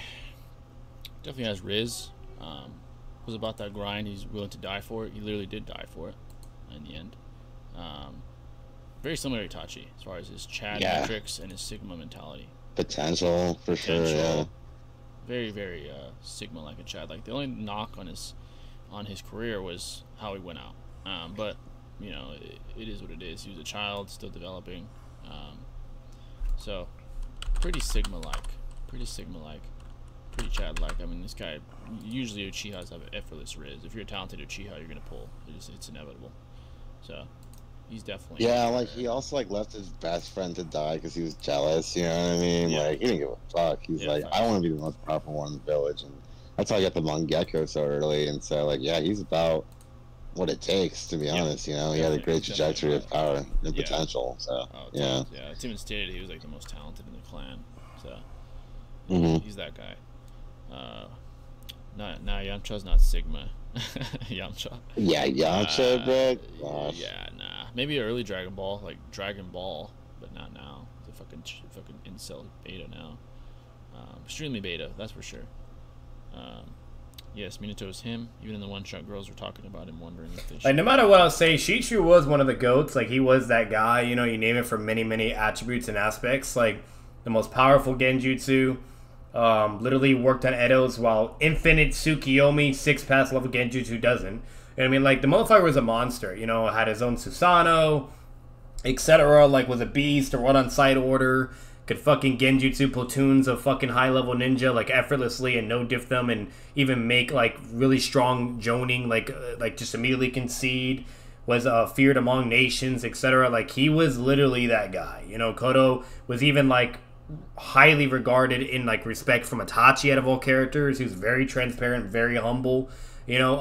definitely has Riz. Was about that grind. He's willing to die for it. He literally did die for it in the end. Very similar to Itachi as far as his Chad metrics and his Sigma mentality. Potential for sure. Yeah. Very, very Sigma like a Chad. Like the only knock on his career was how he went out. But you know it is what it is. He was a child, still developing. So pretty Sigma like, pretty Chad like. I mean, this guy usually Uchihas have an effortless Riz. If you're a talented Uchiha, you're gonna pull. It's inevitable. So he's definitely like he also like left his best friend to die because he was jealous. You know what I mean? Yeah. Like he didn't give a fuck. He's like, I want to be the most powerful one in the village, and that's how I got the Mangekyo so early. And so like he's about what it takes to be honest. You know, he had a great trajectory of power and potential. So it's even stated he was like the most talented in the clan. So he's that guy. Nah, Yamcha's not Sigma. Yamcha. Yeah, Yamcha, bro. Gosh. Yeah, nah. Maybe early Dragon Ball, like Dragon Ball, but not now. It's a fucking incel beta now. Extremely beta, that's for sure. Yes, Minato is him. Even in the one-shot, girls were talking about him, wondering if they should. Like, no matter what I'll say, Shishu was one of the GOATs. Like, he was that guy. You know, you name it for many, many attributes and aspects. Like, the most powerful Genjutsu. Literally worked on Edo's while infinite Tsukiyomi, 6-pass level Genjutsu doesn't. And I mean, like, the motherfucker was a monster, you know, had his own Susanoo, etc. Like, was a beast or one on side order, could fucking Genjutsu platoons of fucking high level ninja, like, effortlessly and no diff them, and even make, like, really strong jonin, like just immediately concede, was feared among nations, etc. Like, he was literally that guy, you know. Kodo was even, like, highly regarded in like respect from Itachi out of all characters. He was very transparent, very humble, you know,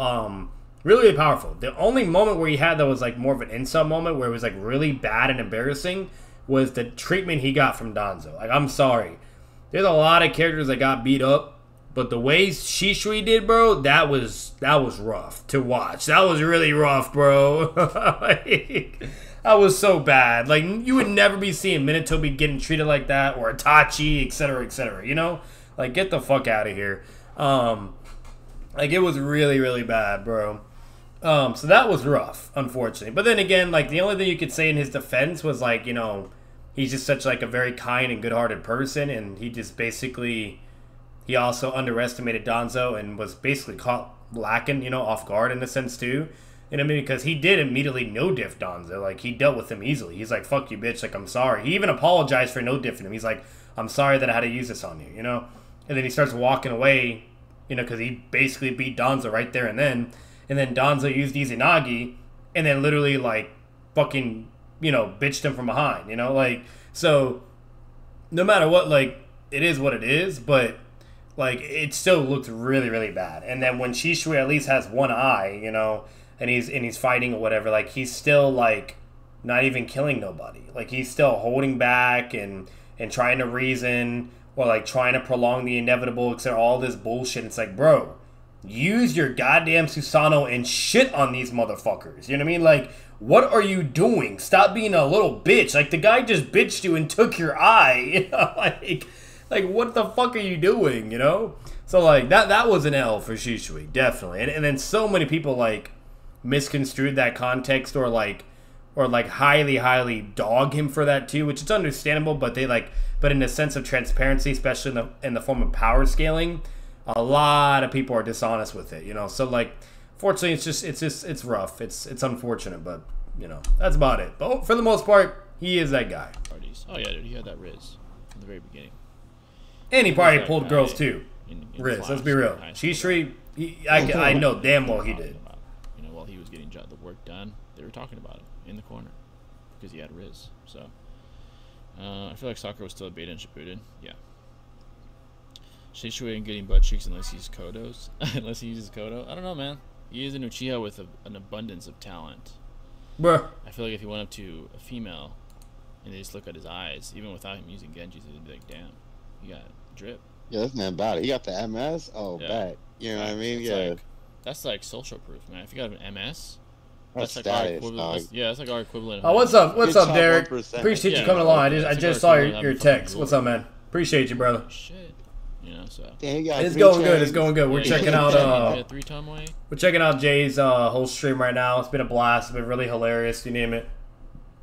really, really powerful. The only moment where he had that was like more of an insult moment where it was like really bad and embarrassing was the treatment he got from Danzo. Like, I'm sorry, there's a lot of characters that got beat up, but the way Shishui did, bro, that was rough to watch. That was really rough, bro. Like, that was so bad. Like, you would never be seeing Minato getting treated like that, or Itachi, etc., etc. You know? Like, get the fuck out of here. Like, it was really, really bad, bro. So that was rough, unfortunately. But then again, like, the only thing you could say in his defense was, like, you know, he's just such, like, a very kind and good-hearted person, and he just basically, he also underestimated Danzo and was basically caught lacking, you know, off guard in a sense, too. You know what I mean? Because he did immediately no-diff Danzo. Like, he dealt with him easily. He's like, fuck you, bitch. Like, I'm sorry. He even apologized for no-diffing him. He's like, I'm sorry that I had to use this on you, you know? And then he starts walking away, you know, because he basically beat Danzo right there and then. And then Danzo used Izanagi and then literally, like, fucking, you know, bitched him from behind, you know? Like, so, no matter what, like, it is what it is, but, like, it still looked really, really bad. And then when Shishui at least has one eye, you know, and he's fighting or whatever, like, he's still, like, not even killing nobody. Like, he's still holding back and trying to reason or, like, trying to prolong the inevitable, except all this bullshit. It's like, bro, use your goddamn Susanoo and shit on these motherfuckers. You know what I mean? Like, what are you doing? Stop being a little bitch. Like, the guy just bitched you and took your eye. You know, like, what the fuck are you doing, you know? So, like, that was an L for Shishui, definitely. And then so many people, like, misconstrued that context or like highly dog him for that too, which it's understandable, but they like, but in the sense of transparency, especially in the form of power scaling, a lot of people are dishonest with it, you know? So like Fortunately, it's rough. It's unfortunate, but you know that's about it. But for the most part, he is that guy. Parties. Oh yeah, dude, he had that Riz from the very beginning. And he probably pulled girls too. In Riz, let's be real. I know damn well he did. You know, while he was getting the work done, they were talking about it in the corner because he had Riz. So I feel like Sakura was still a beta in Shippuden. Yeah. Shishui ain't getting butt cheeks unless he uses Kodos. Unless he uses Kodo. I don't know, man. He is an Uchiha with an abundance of talent. Bruh. I feel like if he went up to a female and they just look at his eyes, even without him using Genjis, they'd be like, damn, you got drip. Yeah, that's man about it. He got the MS? Oh, yeah. Bad. You know what I mean? Yeah. Like, that's like social proof, man. If you got an MS, that's like our equivalent. Yeah, that's like our equivalent. Oh, what's up? What's up, Derek? 1%. Appreciate you coming along. I just saw your text. What's up, man? Appreciate you, brother. Shit. You know, so. It's going good. It's going good. We're checking out. We're checking out Jay's whole stream right now. It's been a blast. It's been really hilarious. You name it.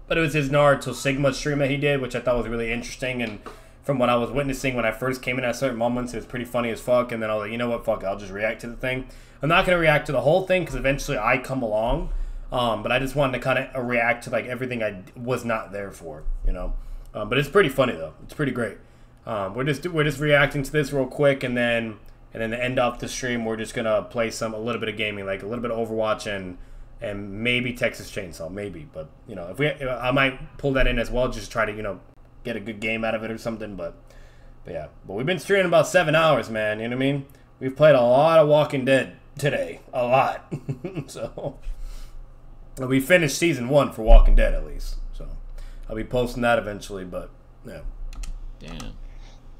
But it was his Naruto Sigma stream that he did, which I thought was really interesting. And from what I was witnessing when I first came in at certain moments, it was pretty funny as fuck. And then I was like, you know what, fuck it, I'll just react to the thing. I'm not gonna react to the whole thing because eventually I come along. But I just wanted to kind of react to like everything I was not there for, you know. But it's pretty funny though. It's pretty great. We're just reacting to this real quick, and then to end off the stream, we're just gonna play a little bit of gaming, like a little bit of Overwatch and maybe Texas Chainsaw, maybe. But you know, I might pull that in as well, just try to get a good game out of it or something. But yeah, but we've been streaming about 7 hours, man. You know what I mean? We've played a lot of Walking Dead today, a lot. So we finished season 1 for Walking Dead at least. So I'll be posting that eventually, but yeah. Damn.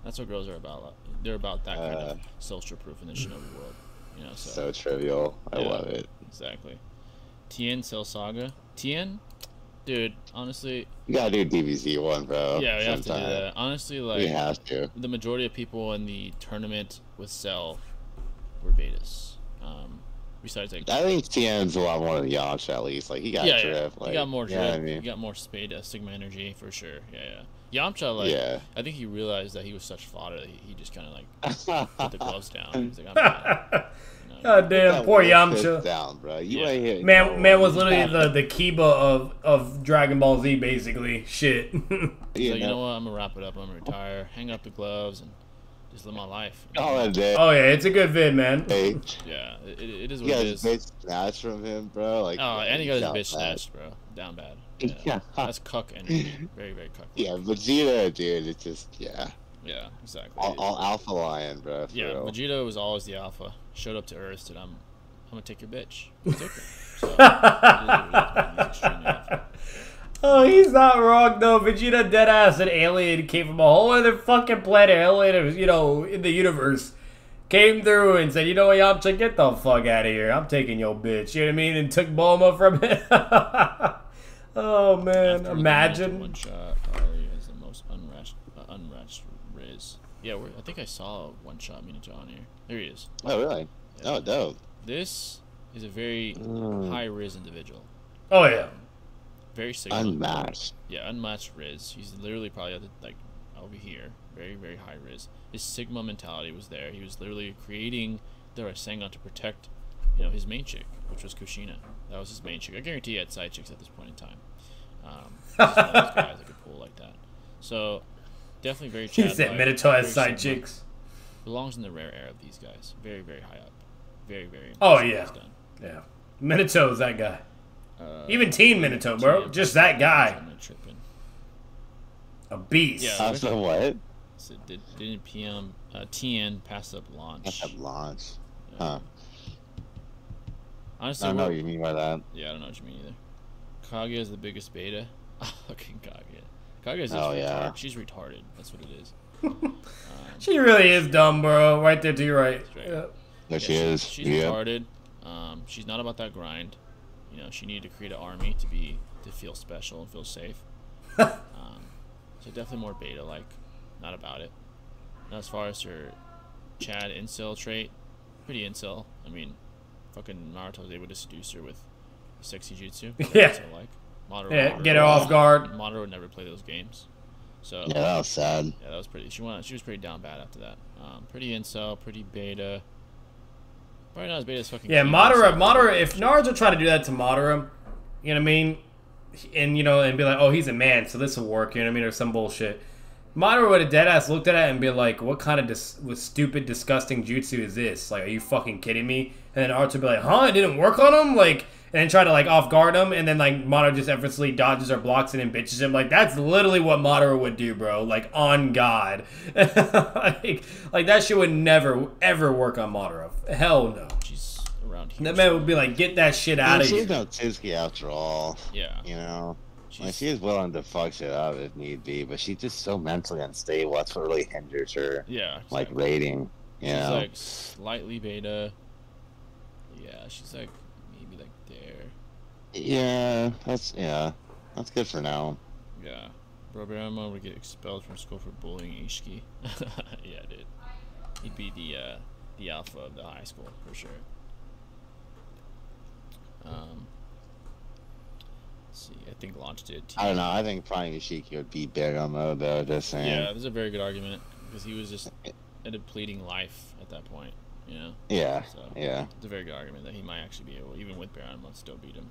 That's what girls are about. They're about that kind of social proof in the Shinobi world. You know, so trivial. I love it. Exactly. Tien Cell Saga. Tien? Dude, honestly... You gotta do DBZ one, bro. Yeah, we have to do that. Honestly, like... We have to. The majority of people in the tournament with Cell were betas. Besides, like... I think Tien's a lot more than Yamcha, at least. Like, he got drip. Like, he got more drip. You know what I mean? He got more Sigma energy, for sure. Yeah. Yamcha, like, I think he realized that he was such fodder that he just kind of, like, put the gloves down. He's like, I'm bad. God damn, poor Yamcha. Down, bro. Ain't here. Man was literally the Kiba of Dragon Ball Z, basically. Shit. You know what? I'm going to wrap it up. I'm going to retire, hang up the gloves, and just live my life. Oh, yeah, it's a good vid, man. Hey. Yeah, it is what it is. You got his bitch snatched from him, bro. Like, oh, and he got his bitch snatched, bro. Down bad. Yeah. That's cuck energy. Very, very cuck. Yeah, Vegeta, dude, it's just, yeah, exactly. All alpha lion, bro. Yeah, Vegeta was always the alpha. Showed up to Earth, said, I'm gonna take your bitch. I took her. So, oh, he's not wrong, though. Vegeta, deadass, an alien, came from a whole other fucking planet, alien, you know, in the universe. Came through and said, you know what, Yamcha, get the fuck out of here. I'm taking your bitch, you know what I mean? And took Bulma from it. Oh, man, imagine. One shot probably is the most unratched Riz. Yeah, I think I saw a one-shot Minato on here. There he is. Oh, really? Yeah. Oh, dope. This is a very high Riz individual. Oh, yeah. Very sick. Unmatched. Yeah, unmatched Riz. He's literally probably at the, like, over here. Very, very high Riz. His Sigma mentality was there. He was literally creating the Rasengan to protect, you know, his main chick, which was Kushina. That was his main chick. I guarantee he had side chicks at this point in time. Those guys that could pull like that. So... Definitely very chad. He said Minato has side chicks. Belongs in the rare era of these guys. Very, very high up. Very, very. Oh, yeah. Yeah. Minato's that guy. Even Teen Minato, bro. Just that guy. A beast. Yeah, what? So didn't PM TN pass up launch? Pass up launch. Yeah. Huh. Honestly, I don't know what you mean by that. Yeah, I don't know what you mean either. Kaguya is the biggest beta. Fucking Kaguya. Kaguya's just retarded. She's retarded. That's what it is. She really is dumb, bro. Right there to your right. There she is. She's retarded. She's not about that grind. You know, she needed to create an army to feel special and feel safe. So definitely more beta like. Not about it. Now, as far as her Chad incel trait, pretty incel. I mean, fucking Naruto was able to seduce her with sexy jutsu. Yeah. Madara, get her off guard. Madara would never play those games. So yeah, that was sad. Yeah, that was pretty. She was pretty down bad after that. Pretty incel, pretty beta. Probably not as big as fucking. Yeah, Madara. If Naruto tried to do that to Madara, you know what I mean, and you know, and be like, oh, he's a man, so this will work, you know what I mean, or some bullshit. Madara would have deadass looked at it and be like, what kind of stupid, disgusting jutsu is this? Like, are you fucking kidding me? And then Naruto would be like, huh, it didn't work on him? Like, and then try to, like, off-guard him, and then, like, Madara just effortlessly dodges or blocks it and bitches him. Like, that's literally what Madara would do, bro. Like, on God. like, that shit would never, ever work on Madara. Hell no. She's around here. That man would be like, get that shit out of here. She's no Tsuki after all. Yeah. You know? Like, she is willing to fuck shit up if need be, but she's just so mentally unstable. That's what really hinders her. Yeah, exactly. Like rating. Yeah, she's like slightly beta. Yeah, she's like maybe like there. Yeah, that's good for now. Yeah, Tobirama would get expelled from school for bullying Ishiki. Yeah, dude, he'd be the alpha of the high school for sure. See, I think Launch did. I don't know. I think probably Ishiki would be big on though. Just saying. Yeah, that's a very good argument because he was just a depleting life at that point. You know. Yeah. So, yeah. It's a very good argument that he might actually be able, even with Tobirama, still beat him.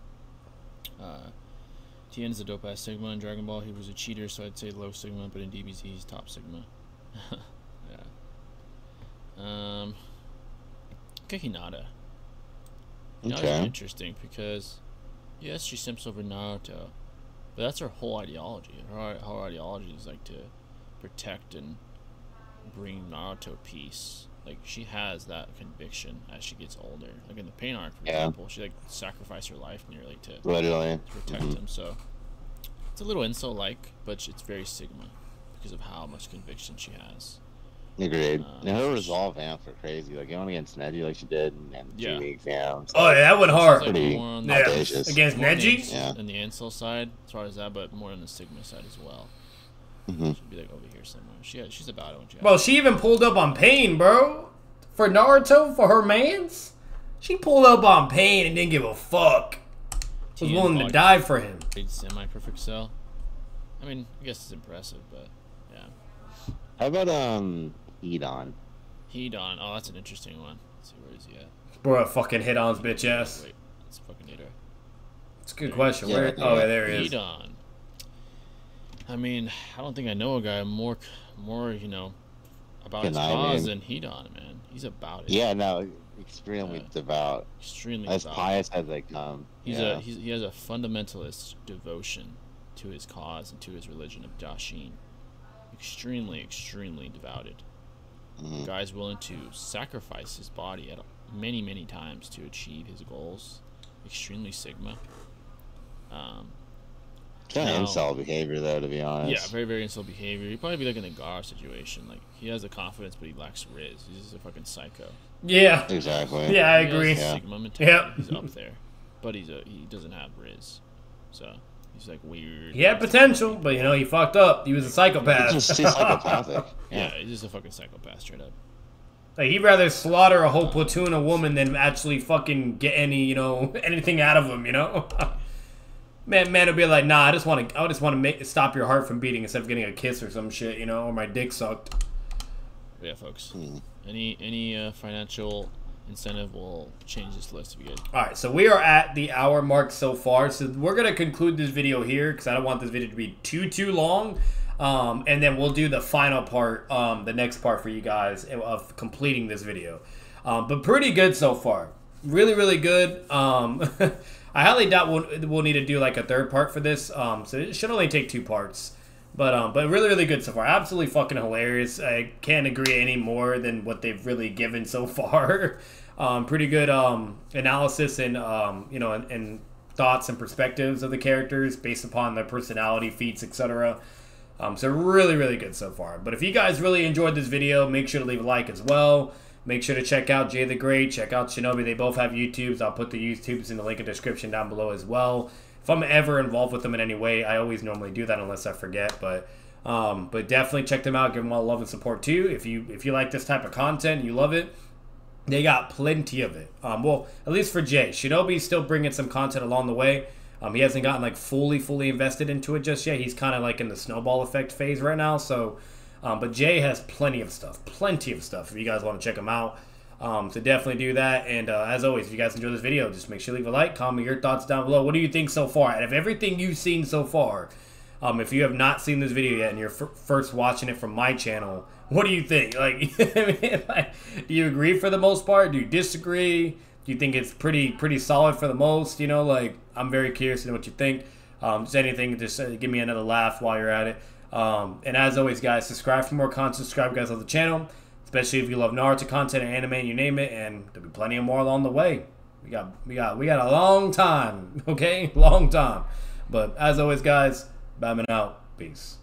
Tien's a dope ass Sigma in Dragon Ball. He was a cheater, so I'd say low Sigma, but in DBZ he's top Sigma. Yeah. Okay, Hinata. Hinata's interesting because. Yes, she simps over Naruto, but that's her whole ideology. Her whole ideology is like to protect and bring Naruto peace. Like she has that conviction as she gets older. Like in the Pain arc, for example, she like sacrificed her life nearly to protect him. So it's a little insult-like, but it's very Sigma because of how much conviction she has. Agreed. Now her resolve amps were crazy. Like going against Neji, like she did, and the 2 weeks amps. Oh, yeah, that went hard. Like pretty audacious. Against Neji. Yeah. And the incel side, as far as that, but more on the Sigma side as well. She'd be like over here somewhere. She's about it. When she bro, she even pulled up on Pain, bro, for Naruto for her man's. She pulled up on Pain and didn't give a fuck. She was willing to die for him. Semi-perfect cell. I mean, I guess it's impressive, but yeah. How about Hedon? Hedon. Oh, that's an interesting one. Let's see, where is he at? Bro, fucking Hedon's bitch ass. Wait, let's fucking hit her. It's a good question. Yeah, where? Oh, yeah, there he is. Hedon. I mean, I don't think I know a guy more you know, about his cause than Hedon, man. He's about it. Yeah, no, extremely devout. Extremely devout. As pious as they come. He has a fundamentalist devotion to his cause and to his religion of Dashin. Extremely devoted. The guy's willing to sacrifice his body at many times to achieve his goals. Extremely Sigma. Kind of incel behavior though, to be honest. Yeah, very incel behavior. He'd probably be like in the Gar situation. Like he has the confidence, but he lacks riz. He's just a fucking psycho. Yeah, exactly. Yeah, I agree. Sigma mentality. Yep. He's up there, but he doesn't have riz, so. He's like weird. He had potential, but you know, he fucked up. He was a psychopath. He's just psychopathic. Yeah, he's just a fucking psychopath, straight up. Like, he'd rather slaughter a whole platoon of women than actually fucking get any, you know, anything out of them, you know? man would be like, nah, I just want to stop your heart from beating instead of getting a kiss or some shit, you know, or my dick sucked. Yeah, folks. Any financial incentive will change this list if you guys. All right, so we are at the hour mark so far, so we're gonna conclude this video here because I don't want this video to be too long, and then we'll do the final part, the next part for you guys of completing this video, but pretty good so far, really good. I highly doubt we'll need to do like a third part for this, so it should only take 2 parts. But really good so far. Absolutely fucking hilarious. I can't agree any more than what they've really given so far. Pretty good analysis and you know and thoughts and perspectives of the characters based upon their personality, feats, etc. So really good so far. But if you guys really enjoyed this video, make sure to leave a like as well. Make sure to check out Jay the Great. Check out Shinobi. They both have YouTubes. I'll put the YouTubes in the link in the description down below as well. If I'm ever involved with them in any way, I always normally do that unless I forget. But definitely check them out. Give them all love and support too. If you like this type of content, you love it. They got plenty of it. Well, at least for Jay, Shinobi's still bringing some content along the way. He hasn't gotten like fully invested into it just yet. He's kind of like in the snowball effect phase right now. So, but Jay has plenty of stuff. If you guys want to check him out. So definitely do that. And as always, if you guys enjoy this video, just make sure you leave a like, comment your thoughts down below. What do you think so far? Out of everything you've seen so far, if you have not seen this video yet and you're first watching it from my channel, what do you think? Like, I mean, like, do you agree for the most part? Do you disagree? Do you think it's pretty solid for the most? You know, like, I'm very curious to know what you think. Just anything, just give me another laugh while you're at it. And as always, guys, subscribe for more content. Subscribe, guys, on the channel, especially if you love Naruto content or anime and you name it, and there'll be plenty of more along the way. We got a long time, okay? Long time. But as always, guys, bye, man, out. Peace.